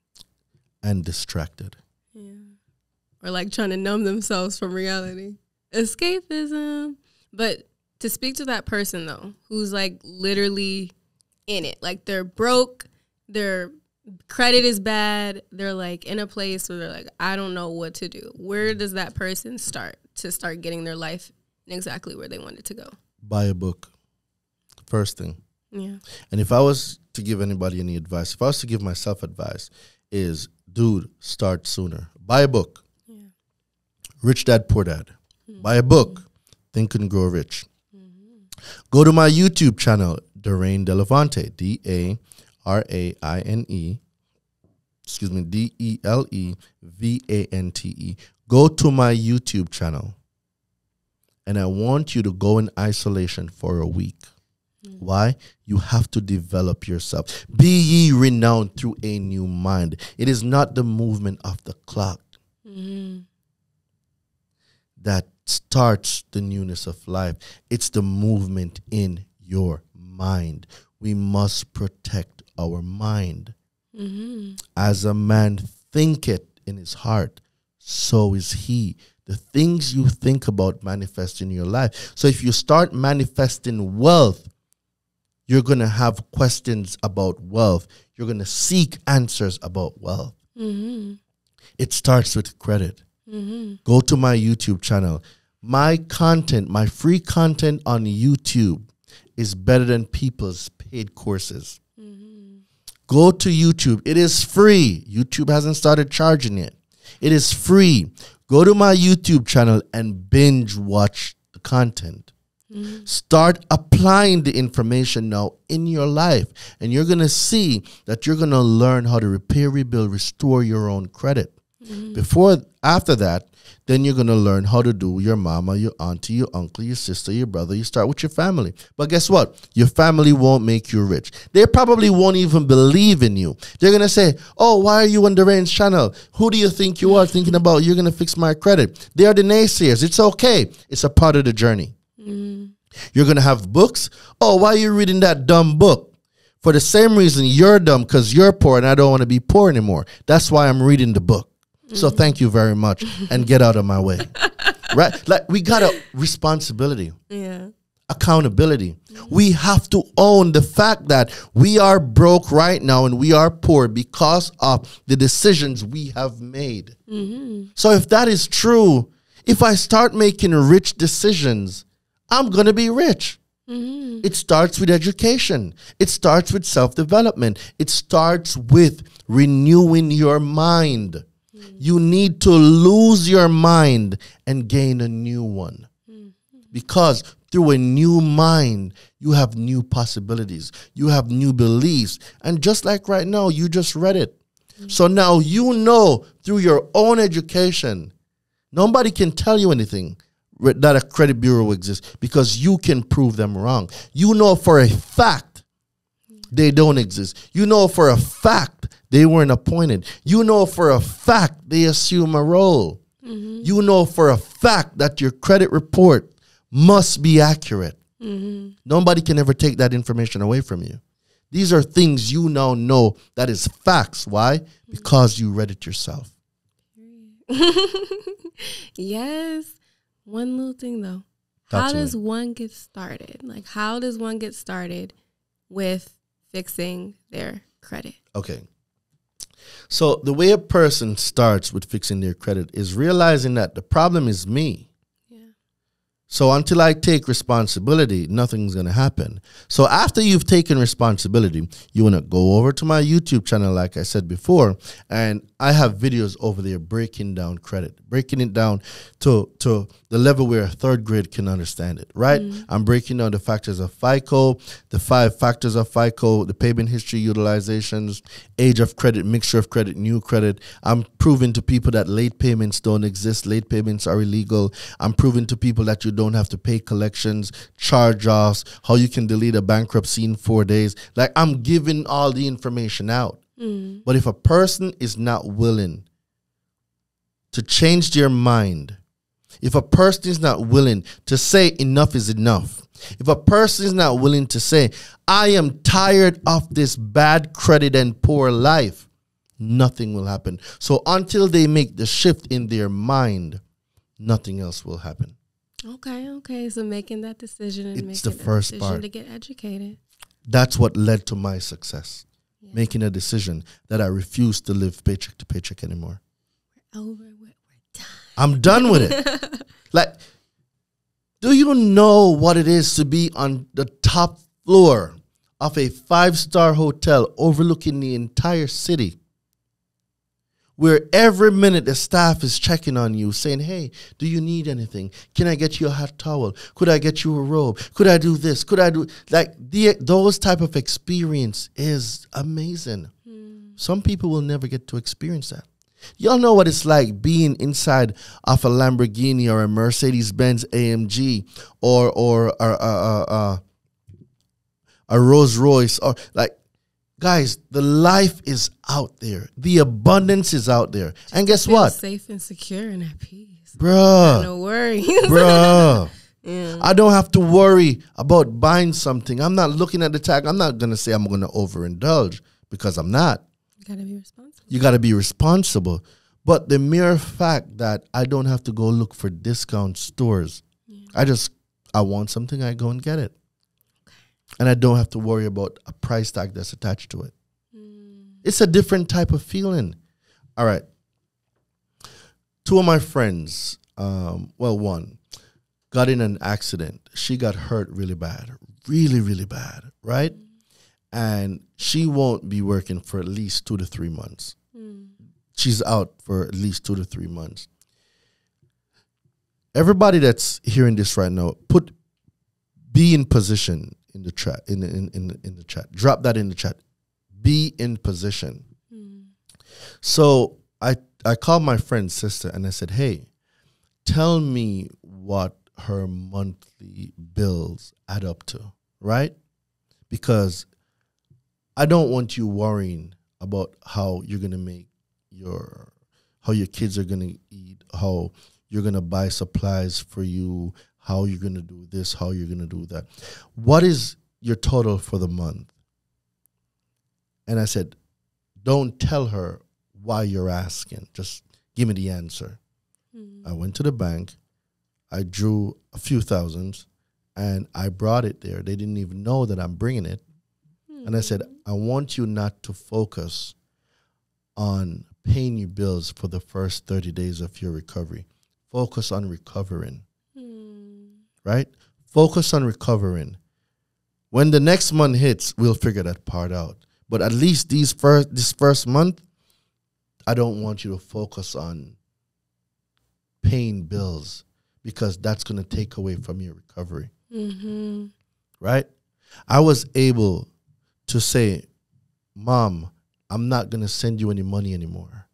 And distracted. Yeah. Or like trying to numb themselves from reality. Escapism. But to speak to that person, though, who's like literally in it. Like they're broke, they're... credit is bad. They're like in a place where they're like, I don't know what to do. Where does that person start to start getting their life exactly where they want it to go? Buy a book. First thing. Yeah. And if I was to give anybody any advice, if I was to give myself advice, is dude, start sooner. Buy a book. Yeah. Rich Dad, Poor Dad. Mm-hmm. Buy a book. Think and Grow Rich. Mm-hmm. Go to my YouTube channel, Daraine Delevante. D A R A I N E, excuse me, D E L E V A N T E. Go to my YouTube channel, and I want you to go in isolation for a week. Mm. Why? You have to develop yourself. Be ye renowned through a new mind. It is not the movement of the clock mm. that starts the newness of life. It's the movement in your mind. We must protect our mind. Mm-hmm. As a man thinketh in his heart, so is he. The things you think about manifest in your life. So if you start manifesting wealth, you're going to have questions about wealth. You're going to seek answers about wealth. Mm-hmm. It starts with credit. Mm-hmm. Go to my YouTube channel. My content, my free content on YouTube is better than people's paid courses. Mm-hmm. Go to YouTube. It is free. YouTube hasn't started charging yet. It is free. Go to my YouTube channel and binge watch the content. Mm-hmm. Start applying the information now in your life, and you're going to see that you're going to learn how to repair, rebuild, restore your own credit. Mm-hmm. Before, after that, then you're going to learn how to do your mama, your auntie, your uncle, your sister, your brother. You start with your family. But guess what? Your family won't make you rich. They probably won't even believe in you. They're going to say, oh, why are you on Daraine's channel? Who do you think you are thinking about? You're going to fix my credit. They are the naysayers. It's okay. It's a part of the journey. Mm-hmm. You're going to have books. Oh, why are you reading that dumb book? For the same reason you're dumb, because you're poor and I don't want to be poor anymore. That's why I'm reading the book. So thank you very much, and get out of my way. Right? Like, we got a responsibility. Yeah. Accountability. Mm-hmm. We have to own the fact that we are broke right now and we are poor because of the decisions we have made. Mm-hmm. So if that is true, if I start making rich decisions, I'm going to be rich. Mm-hmm. It starts with education. It starts with self-development. It starts with renewing your mind. You need to lose your mind and gain a new one. Mm-hmm. Because through a new mind, you have new possibilities. You have new beliefs. And just like right now, you just read it. Mm-hmm. So now you know through your own education, nobody can tell you anything that a credit bureau exists because you can prove them wrong. You know for a fact they don't exist. You know for a fact they weren't appointed. You know for a fact they assume a role. Mm-hmm. You know for a fact that your credit report must be accurate. Mm-hmm. Nobody can ever take that information away from you. These are things you now know that is facts. Why? Because you read it yourself. Yes. One little thing, though. That's how does right. one get started? Like, how does one get started with fixing their credit? Okay. So the way a person starts with fixing their credit is realizing that the problem is me. Yeah. So until I take responsibility, nothing's going to happen. So after you've taken responsibility, you want to go over to my YouTube channel, like I said before, and I have videos over there breaking down credit, breaking it down to, to the level where a third grade can understand it, right? Mm. I'm breaking down the factors of FICO, the five factors of FICO, the payment history utilizations, age of credit, mixture of credit, new credit. I'm proving to people that late payments don't exist. Late payments are illegal. I'm proving to people that you don't have to pay collections, charge-offs, how you can delete a bankruptcy in four days. Like, I'm giving all the information out. Mm. But if a person is not willing to change their mind, if a person is not willing to say enough is enough, if a person is not willing to say, I am tired of this bad credit and poor life, nothing will happen. So until they make the shift in their mind, nothing else will happen. Okay, okay. So making that decision and it's making the, first the decision part. To get educated. That's what led to my success. Yeah. Making a decision that I refuse to live paycheck to paycheck anymore. We're over with. We're done. I'm done with it. Like, do you know what it is to be on the top floor of a five-star hotel overlooking the entire city, where every minute the staff is checking on you, saying, hey, do you need anything? Can I get you a hot towel? Could I get you a robe? Could I do this? Could I do... Like, the, those type of experience is amazing. Mm. Some people will never get to experience that. Y'all know what it's like being inside of a Lamborghini or a Mercedes-Benz A M G or, or, or uh, uh, uh, a Rolls-Royce. Or, like, guys, the life is out there. The abundance is out there. Just and guess what? Safe and secure and at peace. Bruh. No worries. Bruh. Yeah. I don't have to worry about buying something. I'm not looking at the tag. I'm not going to say I'm going to overindulge because I'm not. gotta be responsible. You gotta be responsible. But the mere fact that I don't have to go look for discount stores, yeah. I just I want something, I go and get it, okay. and I don't have to worry about a price tag that's attached to it. Mm. It's a different type of feeling. All right. Two of my friends, um, well, one, got in an accident. She got hurt really bad, really, really bad, right? Mm. And she won't be working for at least two to three months. Mm. She's out for at least two to three months. Everybody that's hearing this right now, put be in position in the chat. In the, in in the, in the chat, drop that in the chat. Be in position. Mm. So I I called my friend's sister and I said, "Hey, tell me what her monthly bills add up to, right? Because I don't want you worrying about how you're gonna make your how your kids are gonna eat, how." You're going to buy supplies for you, how you're going to do this, how you're going to do that. What is your total for the month?" And I said, "Don't tell her why you're asking. Just give me the answer." Mm-hmm. I went to the bank. I drew a few thousands, and I brought it there. They didn't even know that I'm bringing it. Mm-hmm. And I said, "I want you not to focus on paying your bills for the first thirty days of your recovery. Focus on recovering." Mm. Right? Focus on recovering. When the next month hits, we'll figure that part out. But at least these first this first month, I don't want you to focus on paying bills, because that's going to take away from your recovery. Mm-hmm. Right? I was able to say, "Mom, I'm not going to send you any money anymore.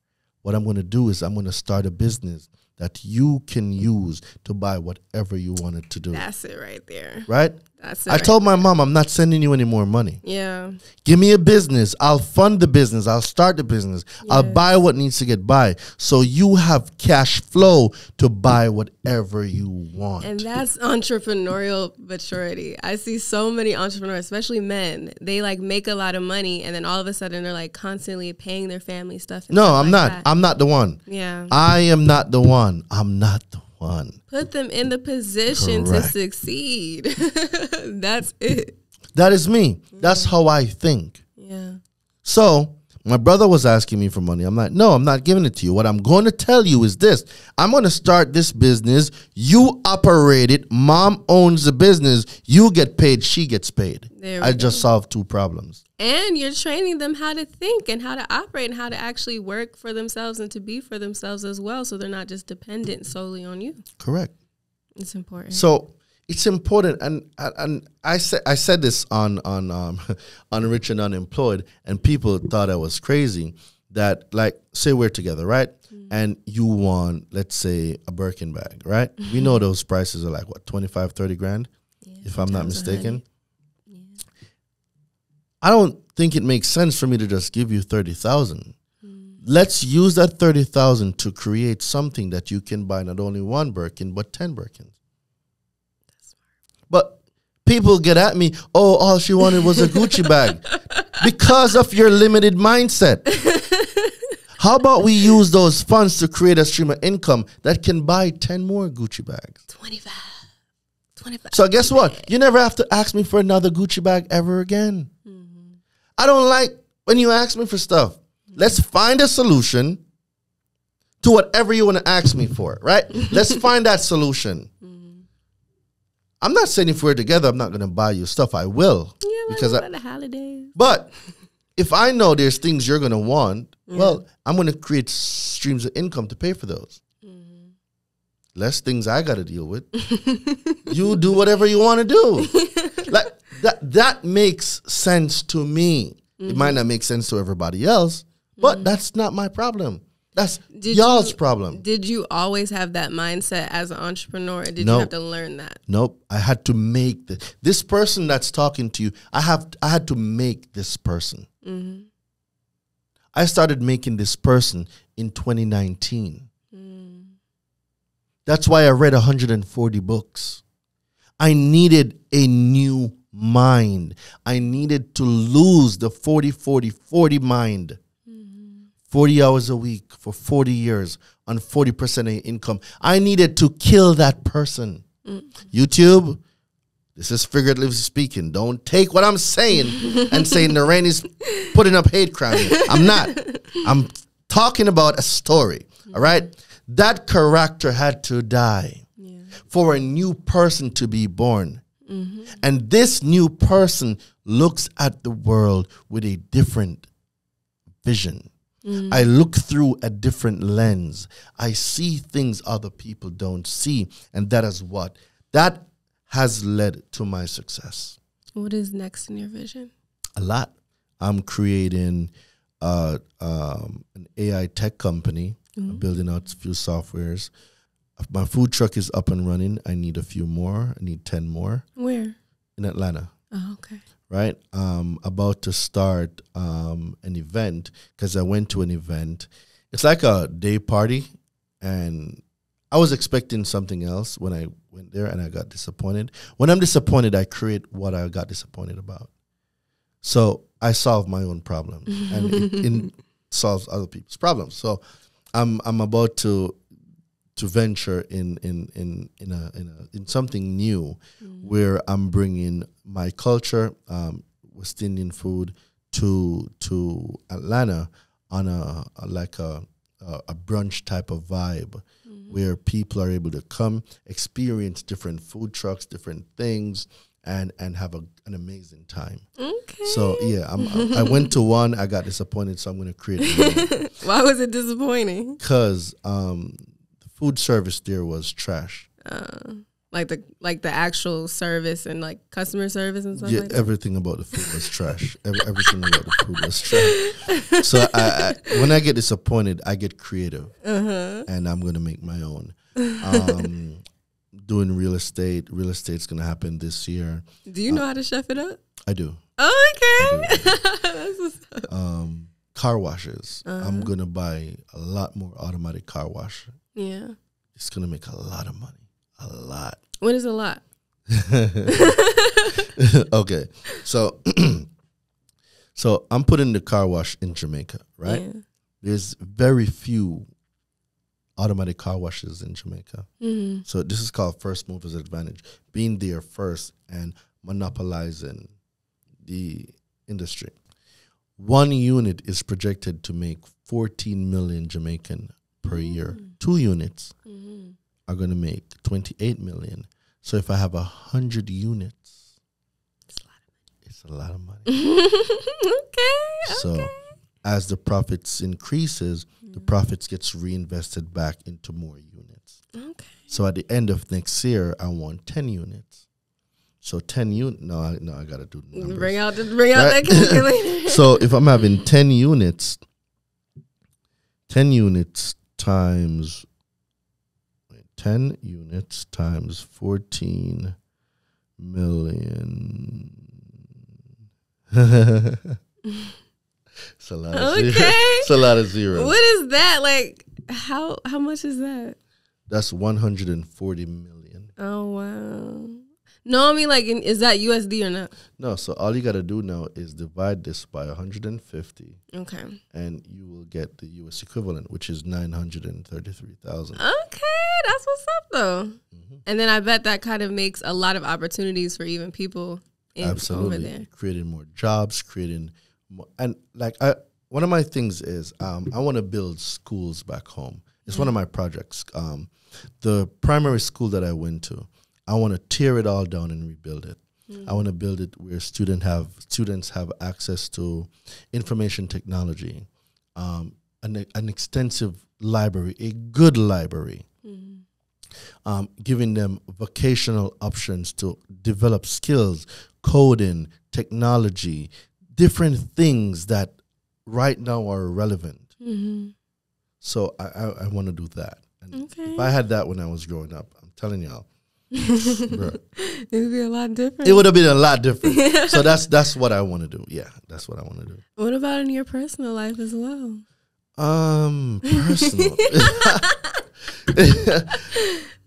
What I'm going to do is I'm going to start a business that you can use to buy whatever you wanted to do." That's it right there. Right? That's it. I told my mom, "I'm not sending you any more money. Yeah. Give me a business. I'll fund the business. I'll start the business. Yes. I'll buy what needs to get by. So you have cash flow to buy whatever you want." And that's entrepreneurial maturity. I see so many entrepreneurs, especially men, they like make a lot of money and then all of a sudden they're like constantly paying their family stuff. And no, stuff I'm like not. That. I'm not the one. Yeah. I am not the one. I'm not the one. Put them in the position Correct. To succeed. That's it. That is me. That's how I think. Yeah. So my brother was asking me for money. I'm like, "No, I'm not giving it to you. What I'm going to tell you is this. I'm going to start this business. You operate it. Mom owns the business. You get paid. She gets paid." I go. Just solved two problems. And you're training them how to think and how to operate and how to actually work for themselves and to be for themselves as well. So they're not just dependent solely on you. Correct. It's important. So it's important. And and I said I said this on on um, on Rich and Unemployed, and people thought I was crazy. That, like, say we're together, right? Mm-hmm. And you want, let's say, a Birkin bag, right? Mm-hmm. We know those prices are like what, twenty-five, thirty grand, yeah, if I'm not mistaken. Yeah. I don't think it makes sense for me to just give you thirty thousand. Mm-hmm. Let's use that thirty thousand to create something that you can buy not only one Birkin but ten Birkins. But people get at me, "Oh, all she wanted was a Gucci bag." Because of your limited mindset. How about we use those funds to create a stream of income that can buy ten more Gucci bags? twenty-five. twenty-five. So guess what? You never have to ask me for another Gucci bag ever again. Mm-hmm. I don't like when you ask me for stuff. Mm-hmm. Let's find a solution to whatever you want to ask me for, right? Let's find that solution. I'm not saying if we're together, I'm not going to buy you stuff. I will. Yeah, because I, the holidays. But if I know there's things you're going to want, yeah. well, I'm going to create streams of income to pay for those. Mm-hmm. Less things I got to deal with. You do whatever you want to do. Like that. That makes sense to me. Mm-hmm. It might not make sense to everybody else, but mm-hmm. that's not my problem. That's y'all's problem. Did you always have that mindset as an entrepreneur? Or did nope. you have to learn that? Nope. I had to make this. This person that's talking to you, I have. I had to make this person. Mm-hmm. I started making this person in twenty nineteen. Mm. That's why I read one hundred forty books. I needed a new mind. I needed to lose the forty forty forty mind. Mm-hmm. forty hours a week for forty years on forty percent of your income. I needed to kill that person. Mm. YouTube, this is figuratively speaking. Don't take what I'm saying and say Daraine is putting up hate crime. I'm not. I'm talking about a story, all right? That character had to die yeah. for a new person to be born. Mm-hmm. And this new person looks at the world with a different vision. Mm-hmm. I look through a different lens. I see things other people don't see. And that is what, that has led to my success. What is next in your vision? A lot. I'm creating uh, um, an A I tech company. Mm-hmm. I'm building out a few softwares. My food truck is up and running. I need a few more. I need ten more. Where? In Atlanta. Oh, okay. Right? Um, about to start um, an event because I went to an event. It's like a day party, and I was expecting something else when I went there, and I got disappointed. When I'm disappointed, I create what I got disappointed about. So I solve my own problem, and it, it solves other people's problems. So I'm I'm about to... to venture in in in in a, in, a, in something new, mm. where I'm bringing my culture, um, West Indian food, to to Atlanta on a, a like a, a a brunch type of vibe, mm. where people are able to come experience different food trucks, different things, and and have a, an amazing time. Okay. So yeah, I'm, I, I went to one, I got disappointed, so I'm going to create another. Why was it disappointing? Because um. food service there was trash. Uh, like the like the actual service and like customer service and stuff yeah, like that? Yeah, everything about the food was trash. Every, everything about the food was trash. So I, I, when I get disappointed, I get creative. Uh-huh. And I'm going to make my own. Um, doing real estate. Real estate's going to happen this year. Do you know uh, how to chef it up? I do. Oh, okay. I do. That's what's up. Um, car washes. Uh-huh. I'm going to buy a lot more automatic car wash. Yeah. It's going to make a lot of money. A lot. What is a lot? Okay. So so I'm putting the car wash in Jamaica, right? Yeah. There's very few automatic car washes in Jamaica. Mm-hmm. So this is called first mover's advantage. Being there first and monopolizing the industry. One unit is projected to make fourteen million Jamaican per year. Two units mm-hmm. are going to make twenty-eight million. So if I have a hundred units, it's a lot of money. Okay. So okay. as the profits increases, yeah. the profits gets reinvested back into more units. Okay. So at the end of next year, I want ten units. So ten units. No, I, no, I got to do the numbers. Bring out, the, bring out right? that calculator. So if I'm having ten units, ten units. Times ten units times fourteen million. It's a lot. Okay. Of zero. It's a lot of zero. What is that? Like how how much is that? That's one hundred and forty million. Oh wow! No, I mean like, in, is that U S D or not? No. So all you gotta do now is divide this by one hundred and fifty. Okay. And you will get the U S equivalent, which is nine hundred and thirty-three thousand. Okay, that's what's up though. Mm-hmm. And then I bet that kind of makes a lot of opportunities for even people in Absolutely. over there, creating more jobs, creating more, and like I, one of my things is um, I want to build schools back home. It's mm-hmm. one of my projects. Um, the primary school that I went to, I want to tear it all down and rebuild it. Mm-hmm. I want to build it where student have, students have access to information technology, um, an, an extensive library, a good library, mm-hmm. um, giving them vocational options to develop skills, coding, technology, different things that right now are relevant. Mm-hmm. So I, I, I want to do that. And okay. if I had that when I was growing up, I'm telling y'all, it would be a lot different. It would have been a lot different. Yeah. So that's that's what I want to do. Yeah, that's what I want to do. What about in your personal life as well? Um, personal.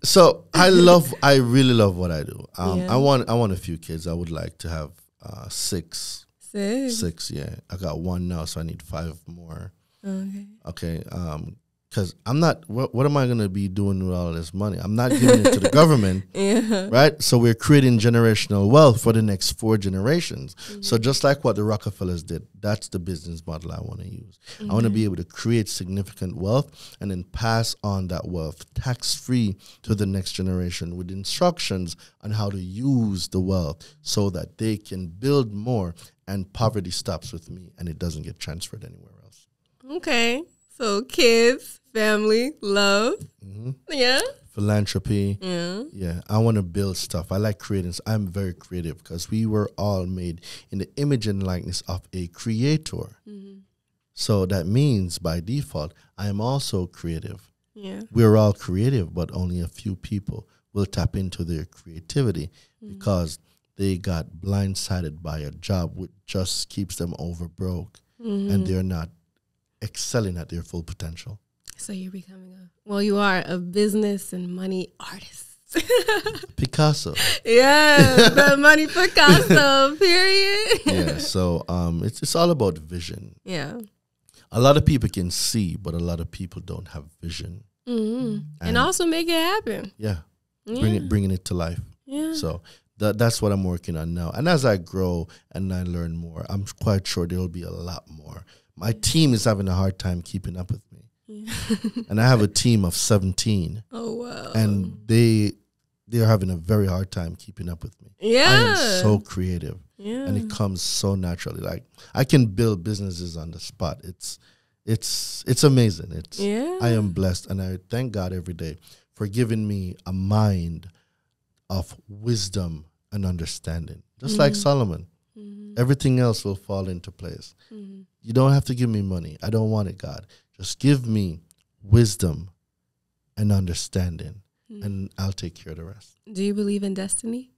So I love, I really love what I do. Um, yeah. I want, I want a few kids. I would like to have uh, six. Six. Six. Yeah, I got one now, so I need five more. Okay. Okay. Um, because I'm not, what, what am I going to be doing with all of this money? I'm not giving it to the government, yeah. right? So we're creating generational wealth for the next four generations. Mm-hmm. So just like what the Rockefellers did, that's the business model I want to use. Mm-hmm. I want to be able to create significant wealth and then pass on that wealth tax-free to the next generation with instructions on how to use the wealth so that they can build more and poverty stops with me and it doesn't get transferred anywhere else. Okay. So kids, family, love, mm-hmm. yeah, philanthropy, yeah, yeah. I want to build stuff. I like creating. I'm very creative because we were all made in the image and likeness of a creator. Mm-hmm. So that means by default, I am also creative. Yeah, we're all creative, but only a few people will tap into their creativity mm-hmm. because they got blindsided by a job which just keeps them over broke, mm-hmm. and they're not excelling at their full potential. So you're becoming a, well, you are a business and money artist. Picasso. Yeah, the money Picasso, period. Yeah, so um, it's, it's all about vision. Yeah. A lot of people can see, but a lot of people don't have vision. Mm-hmm. and, and also make it happen. Yeah, yeah. Bring it, bringing it to life. Yeah. So that, that's what I'm working on now. And as I grow and I learn more, I'm quite sure there will be a lot more. My team is having a hard time keeping up with me. Yeah. And I have a team of seventeen. Oh, wow. And they, they're having a very hard time keeping up with me. Yeah. I am so creative. Yeah. And it comes so naturally. Like, I can build businesses on the spot. It's, it's, it's amazing. It's, yeah. I am blessed. And I thank God every day for giving me a mind of wisdom and understanding. Just mm-hmm. like Solomon. Mm-hmm. Everything else will fall into place. Mm-hmm. You don't have to give me money. I don't want it, God. Just give me wisdom and understanding, mm. and I'll take care of the rest. Do you believe in destiny?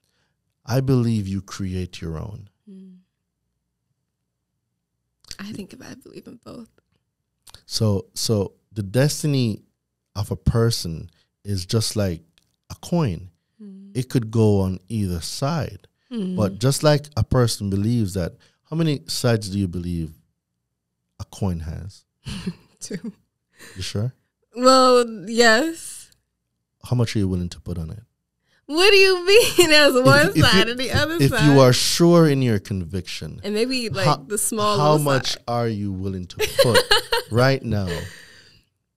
I believe you create your own. Mm. I think I believe in both. So, so the destiny of a person is just like a coin. Mm. It could go on either side. Mm. But just like a person believes that, how many sides do you believe a coin has? Two. You sure? Well, yes. How much are you willing to put on it? What do you mean? There's one if, side and the other if side. If you are sure in your conviction. And maybe like how, the small How much side. Are you willing to put right now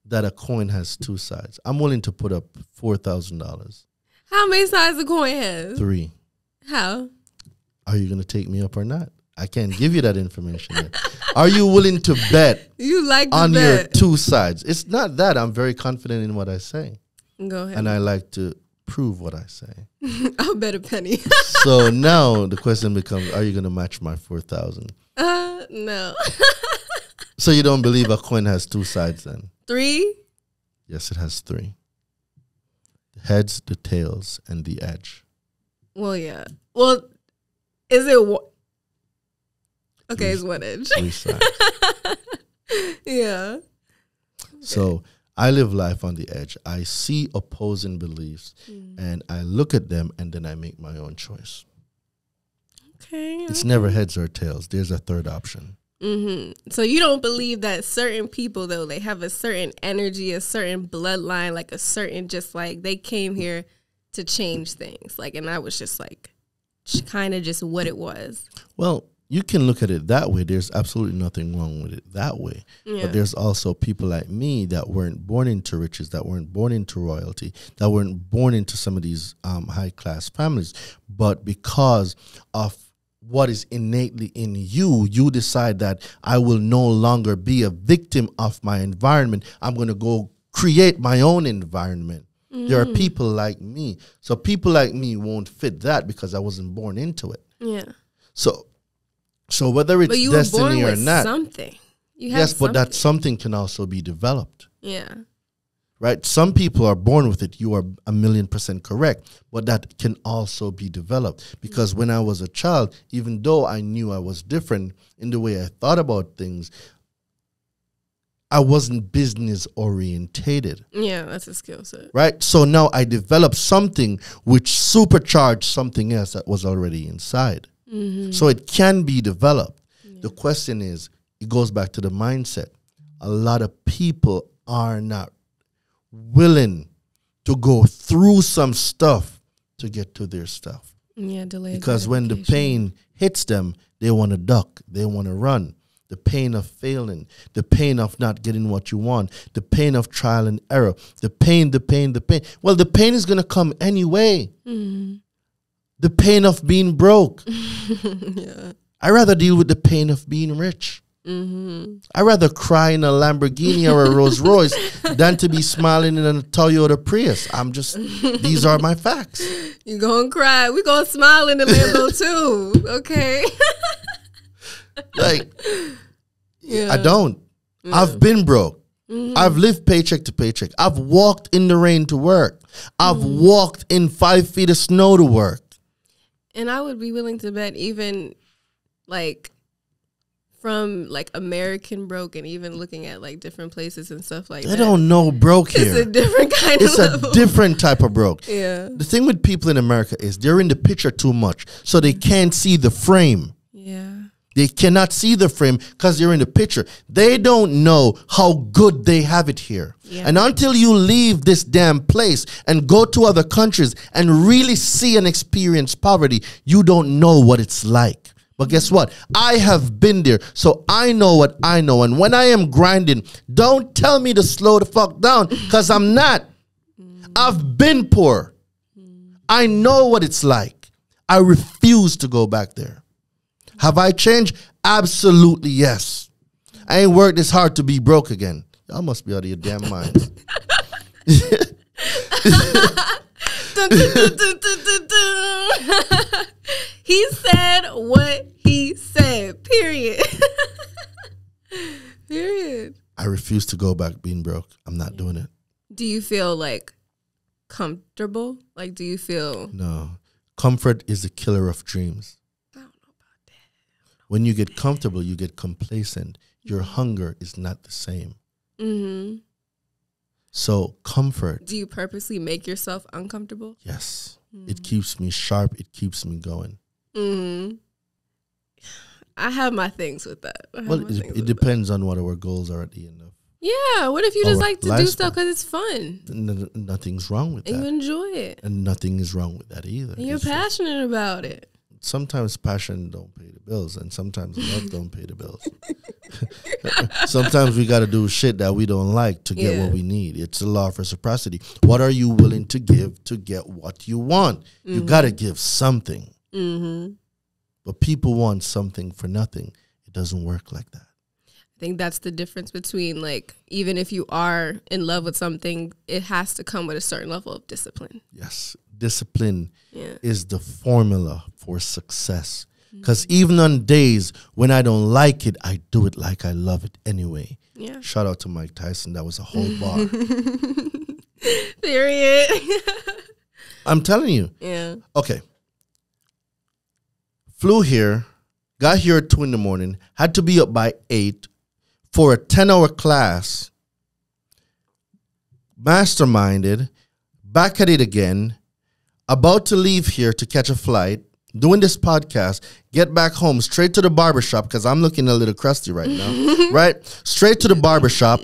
that a coin has two sides? I'm willing to put up four thousand dollars. How many sides a coin has? Three. How? Are you going to take me up or not? I can't give you that information yet. Are you willing to bet you like on bet. your two sides? It's not that. I'm very confident in what I say. Go ahead. And I like to prove what I say. I'll bet a penny. So now the question becomes, are you going to match my four thousand? Uh, no. So you don't believe a coin has two sides then? Three? Yes, it has three. The heads, the tails, and the edge. Well, yeah. Well, is it... Okay, it's one edge. Yeah. So I live life on the edge. I see opposing beliefs, mm. and I look at them, and then I make my own choice. Okay. It's okay. Never heads or tails. There's a third option. Mm-hmm. So you don't believe that certain people, though, they have a certain energy, a certain bloodline, like a certain just like they came here to change things. Like, and I was just like kind of just what it was. Well, you can look at it that way. There's absolutely nothing wrong with it that way. Yeah. But there's also people like me that weren't born into riches, that weren't born into royalty, that weren't born into some of these um, high-class families. But because of what is innately in you, you decide that I will no longer be a victim of my environment. I'm going to go create my own environment. Mm. There are people like me. So people like me won't fit that because I wasn't born into it. Yeah. So... So whether it's but you destiny were born with or not, something. You have yes, something. But that something can also be developed. Yeah, right. Some people are born with it. You are a million percent correct, but that can also be developed. Because mm-hmm. when I was a child, even though I knew I was different in the way I thought about things, I wasn't business orientated. Yeah, that's a skill set. Right. So now I developed something which supercharged something else that was already inside. Mm-hmm. So it can be developed. Yeah. The question is, it goes back to the mindset. a lot of people are not willing to go through some stuff to get to their stuff. Yeah, delayed. Because when the pain hits them, they want to duck. They want to run. The pain of failing, the pain of not getting what you want, the pain of trial and error, the pain, the pain, the pain. Well, the pain is going to come anyway. Mm. The pain of being broke. Yeah. I'd rather deal with the pain of being rich. Mm-hmm. I'd rather cry in a Lamborghini or a Rolls Royce than to be smiling in a Toyota Prius. I'm just, these are my facts. You're going to cry. We're going to smile in the Lambo too. Okay. Like, yeah. I don't. Yeah. I've been broke. Mm-hmm. I've lived paycheck to paycheck. I've walked in the rain to work. I've mm-hmm. walked in five feet of snow to work. And I would be willing to bet even, like, from, like, American broke and even looking at, like, different places and stuff like they that. They don't know broke here. It's a different kind it's of It's a different type of broke. Yeah. The thing with people in America is they're in the picture too much, so they can't see the frame. Yeah. They cannot see the frame because they're in the picture. They don't know how good they have it here. Yeah. And until you leave this damn place and go to other countries and really see and experience poverty, you don't know what it's like. But guess what? I have been there, so I know what I know. And when I am grinding, don't tell me to slow the fuck down because I'm not. I've been poor. I know what it's like. I refuse to go back there. Have I changed? Absolutely yes. I ain't worked this hard to be broke again. Y'all must be out of your damn minds. He said what he said. Period. Period. I refuse to go back being broke. I'm not doing it. Do you feel like comfortable? Like, do you feel? No. Comfort is the killer of dreams. When you get comfortable, you get complacent. Your hunger is not the same. Mm-hmm. So comfort. Do you purposely make yourself uncomfortable? Yes. Mm-hmm. It keeps me sharp. It keeps me going. Mm-hmm. I have my things with that. Well, it, it depends that. on what our goals are at the end of. Yeah. What if you just like to lifespan. do stuff because it's fun? No, nothing's wrong with and that. You enjoy it. And nothing is wrong with that either. And you're it's passionate just, about it. Sometimes passion don't pay the bills, and sometimes love don't pay the bills. Sometimes we got to do shit that we don't like to get yeah. what we need. It's the law of reciprocity. What are you willing to give to get what you want? Mm-hmm. You got to give something. Mm-hmm. But people want something for nothing. It doesn't work like that. I think that's the difference between, like, even if you are in love with something, it has to come with a certain level of discipline. Yes. Discipline yeah. is the formula for success. Because mm-hmm. even on days when I don't like it, I do it like I love it anyway. Yeah. Shout out to Mike Tyson. That was a whole bar. Period. I'm telling you. Yeah. Okay. Flew here, got here at two in the morning, had to be up by eight for a ten hour class. Masterminded, back at it again. About to leave here to catch a flight, doing this podcast, get back home, straight to the barbershop, because I'm looking a little crusty right now, right? Straight to the barbershop.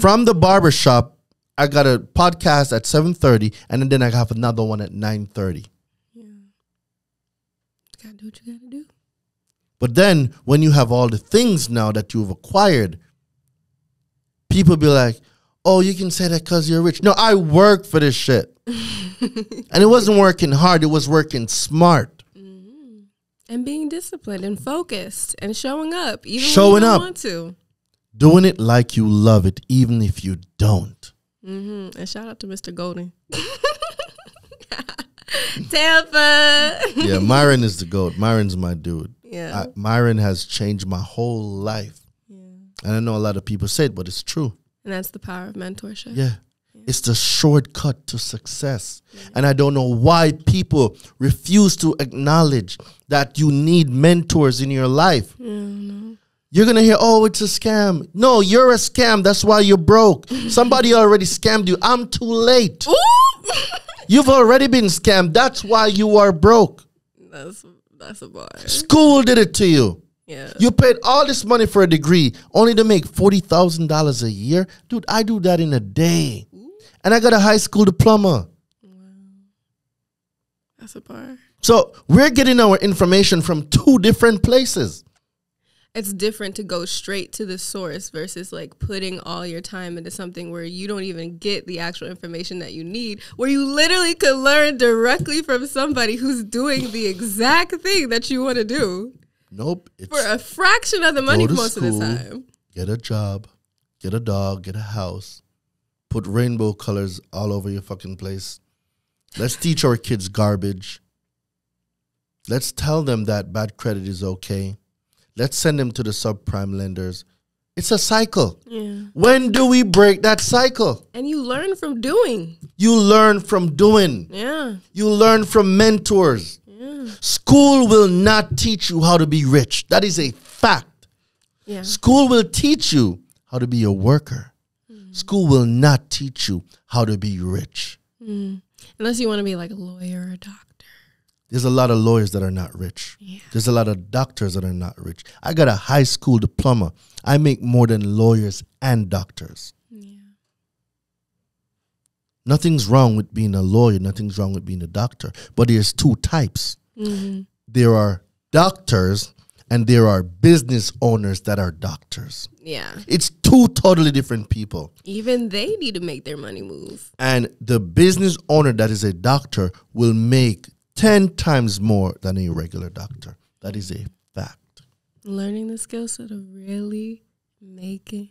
From the barbershop, I got a podcast at seven thirty, and then I have another one at nine thirty. Yeah. You gotta do what you gotta do. But then, when you have all the things now that you've acquired, people be like, oh, you can say that because you're rich. No, I work for this shit. And it wasn't working hard. It was working smart. Mm-hmm. And being disciplined and focused and showing up. Even showing when you don't up. Want to. Doing it like you love it, even if you don't. Mm-hmm. And shout out to Mister Golding. Tampa. Yeah, Myron is the GOAT. Myron's my dude. Yeah, I, Myron has changed my whole life. Yeah. And I know a lot of people say it, but it's true. And that's the power of mentorship. Yeah. It's the shortcut to success. Yeah. And I don't know why people refuse to acknowledge that you need mentors in your life. Yeah, no. You're going to hear, oh, it's a scam. No, you're a scam. That's why you're broke. Somebody already scammed you. I'm too late. You've already been scammed. That's why you are broke. That's, that's a bar. School did it to you. Yeah. You paid all this money for a degree only to make forty thousand dollars a year? Dude, I do that in a day. And I got a high school diploma. That's a bar. So we're getting our information from two different places. It's different to go straight to the source versus like putting all your time into something where you don't even get the actual information that you need, where you literally could learn directly from somebody who's doing the exact thing that you want to do. Nope. It's for a fraction of the money most of the time. Get a job, get a dog, get a house, put rainbow colors all over your fucking place. Let's teach our kids garbage. Let's tell them that bad credit is okay. Let's send them to the subprime lenders. It's a cycle. Yeah. When do we break that cycle? And you learn from doing. You learn from doing. Yeah. You learn from mentors. Yeah. School will not teach you how to be rich. That is a fact. Yeah. School will teach you how to be a worker. Mm-hmm. School will not teach you how to be rich. Mm. Unless you want to be like a lawyer or a doctor. There's a lot of lawyers that are not rich. Yeah. There's a lot of doctors that are not rich. I got a high school diploma. I make more than lawyers and doctors. Yeah. Nothing's wrong with being a lawyer. Nothing's wrong with being a doctor. But there's two types. Mm-hmm. There are doctors and there are business owners that are doctors. Yeah. It's two totally different people. Even they need to make their money move. And the business owner that is a doctor will make ten times more than a regular doctor. That is a fact. Learning the skill set of really making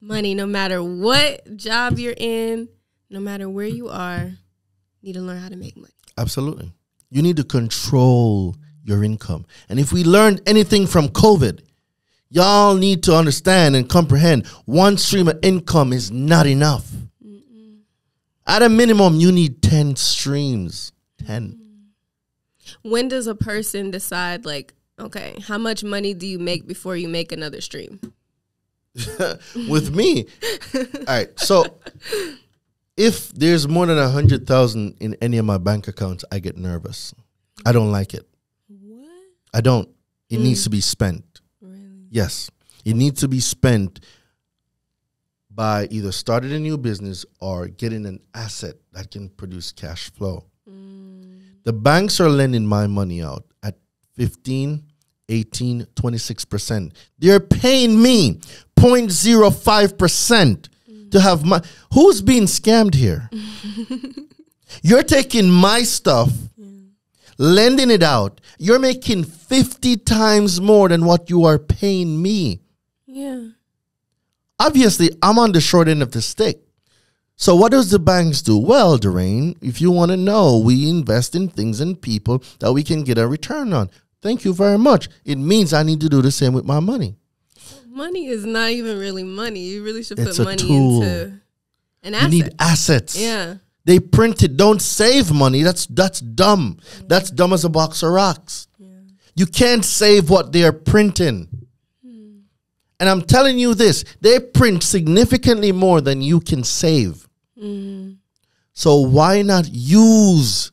money, no matter what job you're in, no matter where you are, you need to learn how to make money. Absolutely. You need to control your income. And if we learned anything from COVID, y'all need to understand and comprehend one stream of income is not enough. Mm-mm. At a minimum, you need ten streams. ten. Mm-mm. When does a person decide, like, okay, how much money do you make before you make another stream? With me? All right. So if there's more than one hundred thousand dollars in any of my bank accounts, I get nervous. I don't like it. What? I don't. It mm. needs to be spent. Really? Yes. It needs to be spent by either starting a new business or getting an asset that can produce cash flow. The banks are lending my money out at fifteen, eighteen, twenty-six percent. They're paying me zero point zero five percent to have my... Who's being scammed here? You're taking my stuff, lending it out. You're making fifty times more than what you are paying me. Yeah. Obviously, I'm on the short end of the stick. So what does the banks do? Well, Daraine, if you want to know, we invest in things and people that we can get a return on. Thank you very much. It means I need to do the same with my money. Money is not even really money. You really should it's put money tool. into an asset. You need assets. Yeah. They print it. Don't save money. That's that's dumb. Yeah. That's dumb as a box of rocks. Yeah. You can't save what they're printing. Hmm. And I'm telling you this, they print significantly more than you can save. Mm. So why not use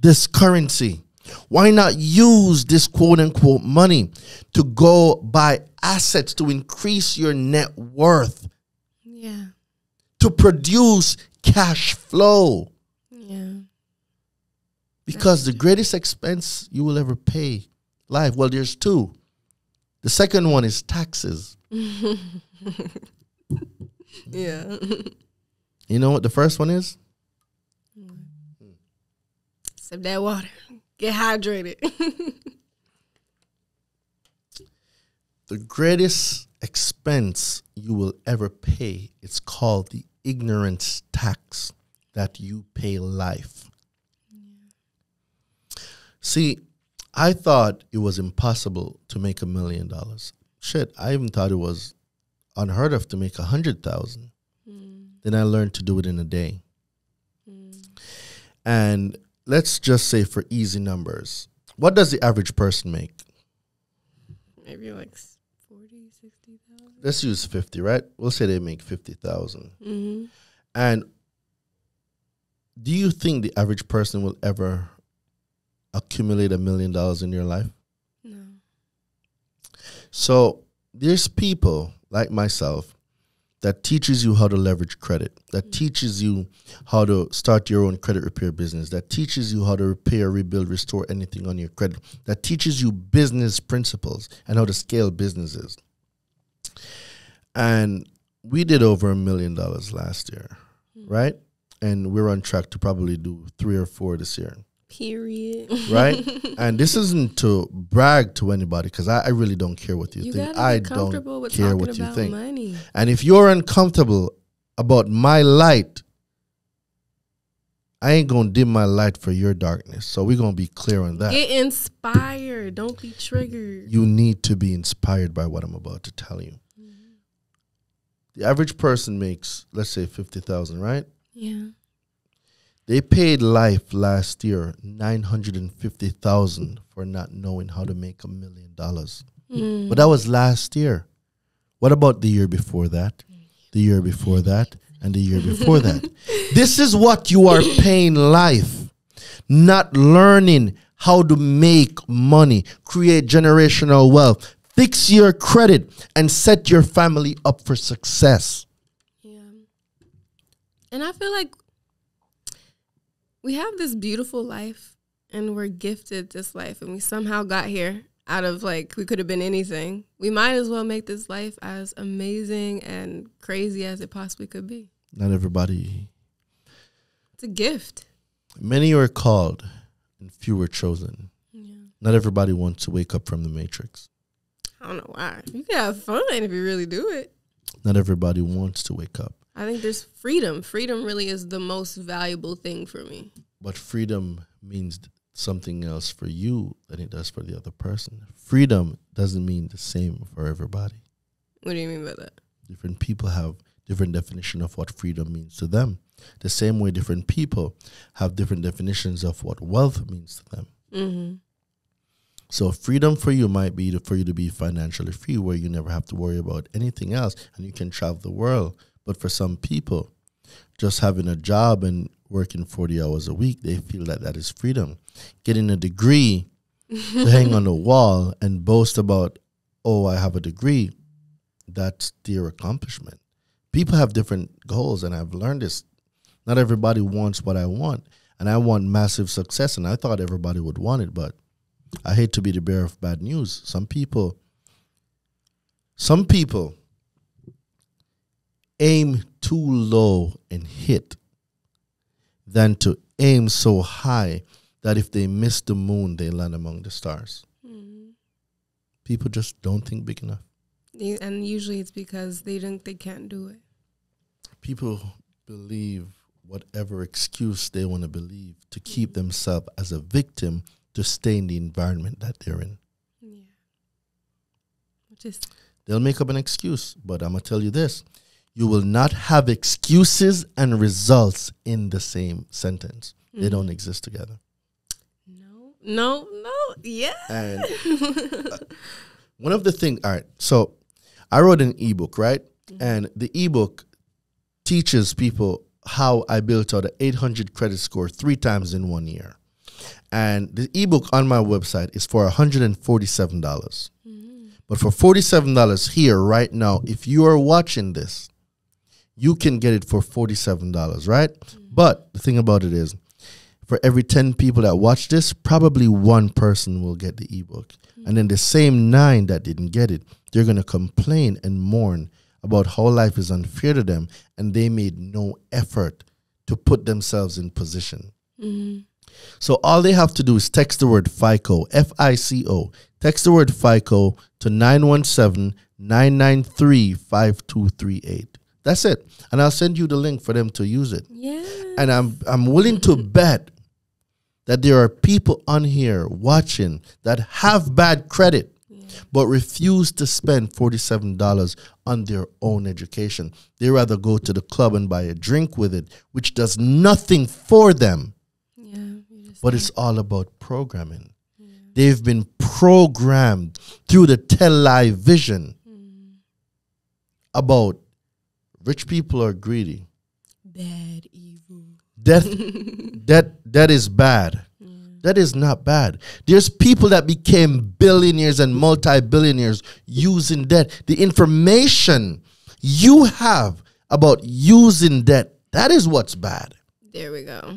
this currency? Why not use this quote-unquote money to go buy assets to increase your net worth? Yeah. To produce cash flow. Yeah. Because the greatest expense you will ever pay life, well, there's two. The second one is taxes. Yeah. You know what the first one is? Mm. Sip that water. Get hydrated. The greatest expense you will ever pay, it's called the ignorance tax that you pay life. Mm. See, I thought it was impossible to make a million dollars. Shit, I even thought it was unheard of to make a hundred thousand. Then I learned to do it in a day. Mm. And let's just say for easy numbers, what does the average person make? Maybe like forty, sixty thousand. Let's use fifty, right? We'll say they make fifty thousand. Mm-hmm. And do you think the average person will ever accumulate a million dollars in your life? No. So there's people like myself that teaches you how to leverage credit, that teaches you how to start your own credit repair business, that teaches you how to repair, rebuild, restore anything on your credit, that teaches you business principles and how to scale businesses. And we did over a million dollars last year, mm-hmm. right? And we're on track to probably do three or four this year. Period. Right? And this isn't to brag to anybody, because I, I really don't care what you, you think. I don't care what you think. Money. And if you're uncomfortable about my light, I ain't going to dim my light for your darkness. So we're going to be clear on that. Get inspired. Don't be triggered. You need to be inspired by what I'm about to tell you. Mm-hmm. The average person makes, let's say, fifty thousand dollars, right? Yeah. They paid life last year nine hundred fifty thousand dollars for not knowing how to make a million dollars. Mm. But that was last year. What about the year before that? The year before that and the year before that. This is what you are paying life. Not learning how to make money, create generational wealth, fix your credit, and set your family up for success. Yeah. And I feel like we have this beautiful life and we're gifted this life, and we somehow got here out of, like, we could have been anything. We might as well make this life as amazing and crazy as it possibly could be. Not everybody. It's a gift. Many are called and few are chosen. Yeah. Not everybody wants to wake up from the matrix. I don't know why. You can have fun if you really do it. Not everybody wants to wake up. I think there's freedom. Freedom really is the most valuable thing for me. But freedom means something else for you than it does for the other person. Freedom doesn't mean the same for everybody. What do you mean by that? Different people have different definition of what freedom means to them. The same way different people have different definitions of what wealth means to them. Mm-hmm. So freedom for you might be to, for you to be financially free, where you never have to worry about anything else and you can travel the world. But for some people, just having a job and working forty hours a week, they feel that that is freedom. Getting a degree to hang on the wall and boast about, oh, I have a degree, that's their accomplishment. People have different goals, and I've learned this. Not everybody wants what I want, and I want massive success, and I thought everybody would want it, but I hate to be the bearer of bad news. Some people, some people, aim too low and hit than to aim so high that if they miss the moon, they land among the stars. Mm-hmm. People just don't think big enough. And usually it's because they think they can't do it. People believe whatever excuse they want to believe to keep mm-hmm. themselves as a victim to stay in the environment that they're in. Yeah. Just they'll make up an excuse, but I'm going to tell you this. You will not have excuses and results in the same sentence. Mm-hmm. They don't exist together. No, no, no, yeah. And uh, one of the things, all right, so I wrote an ebook, right? Mm-hmm. And the ebook teaches people how I built out an eight hundred credit score three times in one year. And the ebook on my website is for one hundred forty-seven dollars. Mm-hmm. But for forty-seven dollars here right now, if you are watching this, you can get it for forty-seven dollars, right? Mm-hmm. But the thing about it is, for every ten people that watch this, probably one person will get the ebook. Mm-hmm. And then the same nine that didn't get it, they're going to complain and mourn about how life is unfair to them, and they made no effort to put themselves in position. Mm-hmm. So all they have to do is text the word FICO, F I C O. Text the word FICO to nine one seven, nine nine three, five two three eight. That's it. And I'll send you the link for them to use it. Yeah. And I'm I'm willing to bet that there are people on here watching that have bad credit, yeah. but refuse to spend forty-seven dollars on their own education. They rather go to the club and buy a drink with it, which does nothing for them. Yeah, but it's all about programming. Yeah. They've been programmed through the television mm. about rich people are greedy. Bad, evil. Death, that, that is bad. Yeah. That is not bad. There's people that became billionaires and multi-billionaires using debt. The information you have about using debt, that is what's bad. There we go.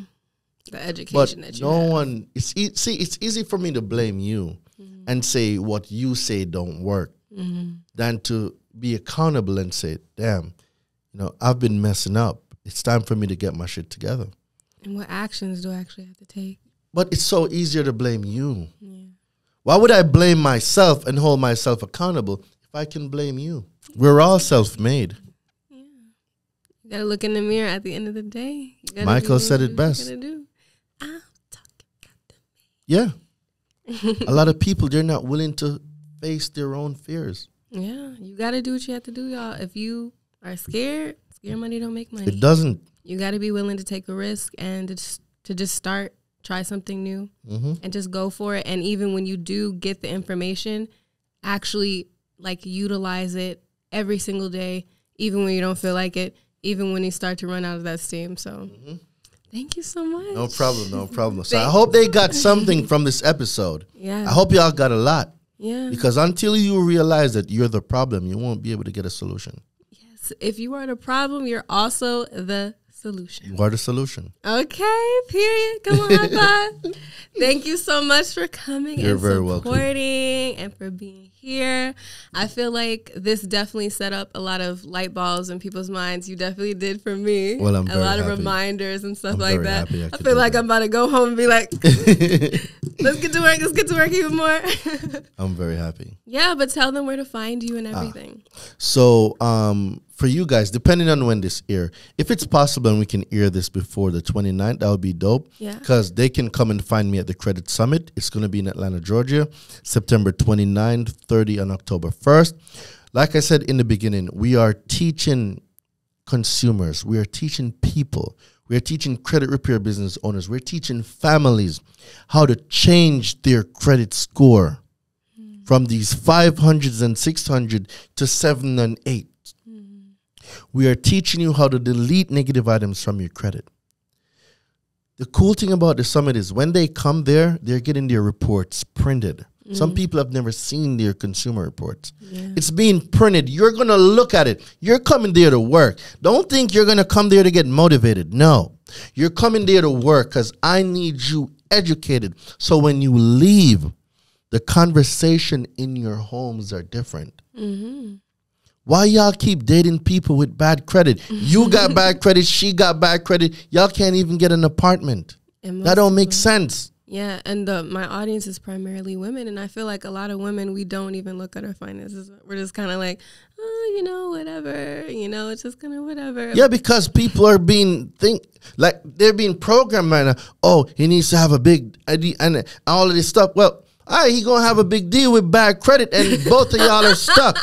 The education but that you no have. one. It's e see, it's easy for me to blame you mm-hmm. and say what you say don't work mm-hmm. than to be accountable and say, damn, you know, I've been messing up. It's time for me to get my shit together. And what actions do I actually have to take? But it's so easier to blame you. Yeah. Why would I blame myself and hold myself accountable if I can blame you? We're all self-made. Yeah. You gotta look in the mirror at the end of the day. Michael said it best. Do. I'm talking about them. Yeah. A lot of people, they're not willing to face their own fears. Yeah. You gotta do what you have to do, y'all. If you are scared, scared money don't make money. It doesn't. You gotta be willing to take a risk and to just, to just start. Try something new mm-hmm. and just go for it. And even when you do get the information, actually like utilize it every single day, even when you don't feel like it, even when you start to run out of that steam. So mm-hmm. thank you so much. No problem. No problem. So I hope they got something from this episode. Yeah. I hope y'all got a lot. Yeah. Because until you realize that you're the problem, you won't be able to get a solution. Yes. If you are the problem, you're also the solution. You are the solution. Okay, period. Come on, Papa. Thank you so much for coming You're and very supporting welcome. and for being here. I feel like this definitely set up a lot of light bulbs in people's minds. You definitely did for me. Well, I'm a very lot happy. of reminders and stuff I'm like that. I, I feel like that. I'm about to go home and be like, let's get to work. Let's get to work even more. I'm very happy. Yeah, but tell them where to find you and everything. Ah. So, um, for you guys, depending on when this air, if it's possible and we can air this before the twenty-ninth, that would be dope. Yeah. Because they can come and find me at the Credit Summit. It's going to be in Atlanta, Georgia, September twenty-ninth, thirtieth, and October first. Like I said in the beginning, we are teaching consumers. We are teaching people. We are teaching credit repair business owners. We're teaching families how to change their credit score mm. from these five hundreds and six hundred to seven and eight. We are teaching you how to delete negative items from your credit. The cool thing about the summit is when they come there, they're getting their reports printed. Mm. Some people have never seen their consumer reports. Yeah. It's being printed. You're going to look at it. You're coming there to work. Don't think you're going to come there to get motivated. No. You're coming there to work because I need you educated. So when you leave, the conversation in your homes are different. Mm-hmm. Why y'all keep dating people with bad credit? You got bad credit. She got bad credit. Y'all can't even get an apartment. That don't make sense. Yeah, and the, my audience is primarily women, and I feel like a lot of women, we don't even look at our finances. We're just kind of like, oh, you know, whatever. You know, it's just kind of whatever. Yeah, because people are being think like they're being programmed right now. Oh, he needs to have a big I D and all of this stuff. Well, all right, he gonna have a big deal with bad credit, and both of y'all are stuck.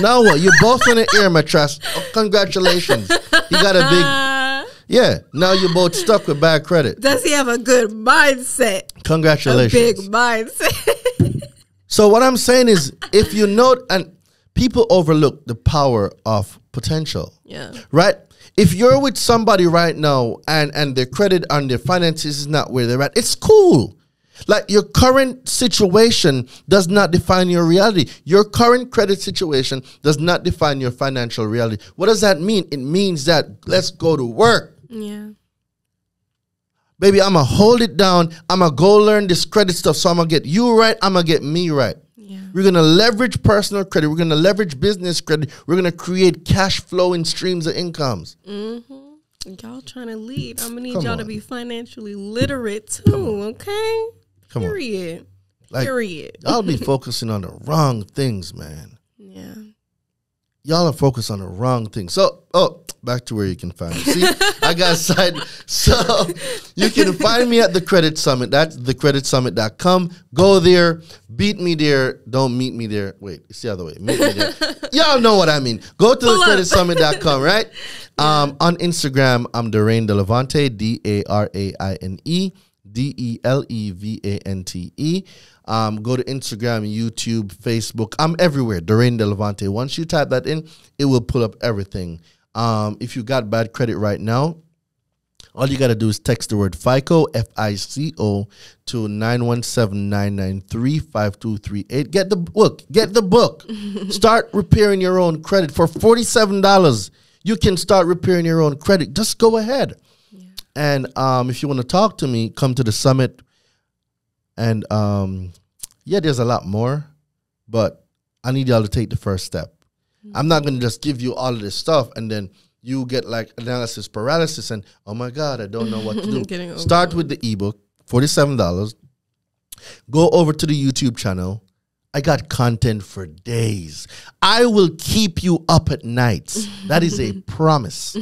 Now what? You're both in the air, my trust. Oh, congratulations. You got a big... Yeah, now you're both stuck with bad credit. Does he have a good mindset? Congratulations. A big mindset. So what I'm saying is, if you know... And people overlook the power of potential. Yeah. Right? If you're with somebody right now and, and their credit and their finances is not where they're at, it's cool. Like your current situation does not define your reality. Your current credit situation does not define your financial reality. What does that mean? It means that let's go to work. Yeah. Baby, I'm going to hold it down. I'm going to go learn this credit stuff. So I'm going to get you right. I'm going to get me right. Yeah. We're going to leverage personal credit. We're going to leverage business credit. We're going to create cash flow and streams of incomes. Mm-hmm. Y'all trying to lead. I'm going to need y'all to be financially literate too, okay? Period. Like, Period. Y'all be focusing on the wrong things, man. Yeah. Y'all are focused on the wrong things. So, oh, back to where you can find me. See, I got side. So, you can find me at the Credit Summit. That's the credit summit dot com. Go there. Beat me there. Don't meet me there. Wait, it's the other way. Meet me there. Y'all know what I mean. Go to the credit summit dot com, right? Um, on Instagram, I'm Daraine Delevante, D A R A I N E. D E L E V A N T E. Um, go to Instagram, YouTube, Facebook. I'm everywhere. Daraine Delevante. Once you type that in, it will pull up everything. Um, if you got bad credit right now, All you got to do is text the word FICO, F I C O, to nine one seven, nine nine three, five two three eight. Get the book. Get the book. Start repairing your own credit for forty-seven dollars. You can start repairing your own credit. Just go ahead. Yeah. And um, if you want to talk to me, come to the summit. And um, yeah, there's a lot more, but I need y'all to take the first step. Mm-hmm. I'm not going to just give you all of this stuff and then you get like analysis paralysis and, oh my God, I don't know what to do. Start with the ebook, forty-seven dollars. Go over to the YouTube channel. I got content for days. I will keep you up at nights. That is a promise,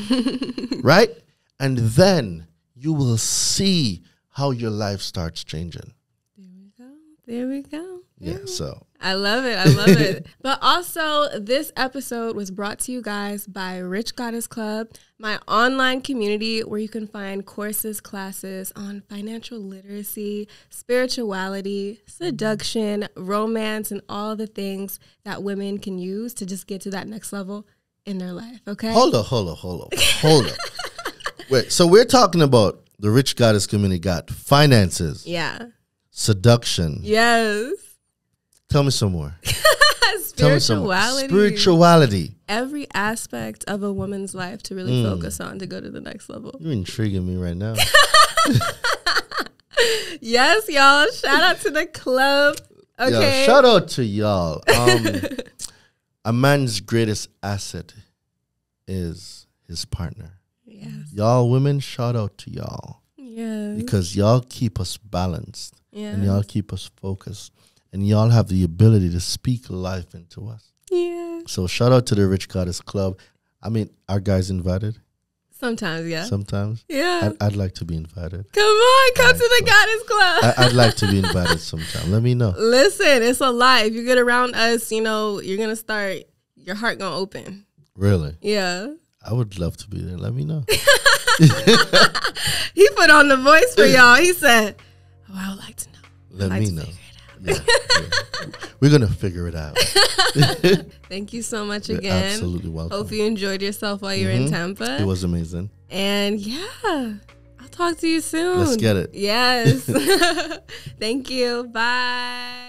right? And then you will see how your life starts changing. There we go. There we go. Yeah, yeah, so. I love it. I love it. But also, this episode was brought to you guys by Rich Goddess Club, my online community where you can find courses, classes on financial literacy, spirituality, seduction, romance, and all the things that women can use to just get to that next level in their life, okay? Hold up, hold up, hold up, hold up. Wait, so we're talking about the Rich Goddess community got finances. Yeah. Seduction. Yes. Tell me some more. Spirituality. Tell me some more. Spirituality. Every aspect of a woman's life to really mm. focus on to go to the next level. You're intriguing me right now. Yes, y'all. Shout out to the club. Okay. Yo, shout out to y'all. Um, a man's greatest asset is his partner. Yes. Y'all women, shout out to y'all. Yes. Because y'all keep us balanced. Yes. And y'all keep us focused. And y'all have the ability to speak life into us. Yeah. So shout out to the Rich Goddess Club. I mean, are guys invited? Sometimes, yeah. Sometimes? Yeah. I'd, I'd like to be invited. Come on, come I, to the Goddess Club. I, I'd like to be invited sometime. Let me know. Listen, it's a lie. If you get around us, you know, you're going to start, your heart going to open. Really? Yeah. I would love to be there. Let me know. He put on the voice for y'all. He said, oh, I would like to know. Let like me know. Yeah, yeah. We're going to figure it out. Thank you so much again. You're absolutely welcome. Hope you enjoyed yourself while mm-hmm. you were in Tampa. It was amazing. And yeah, I'll talk to you soon. Let's get it. Yes. Thank you. Bye.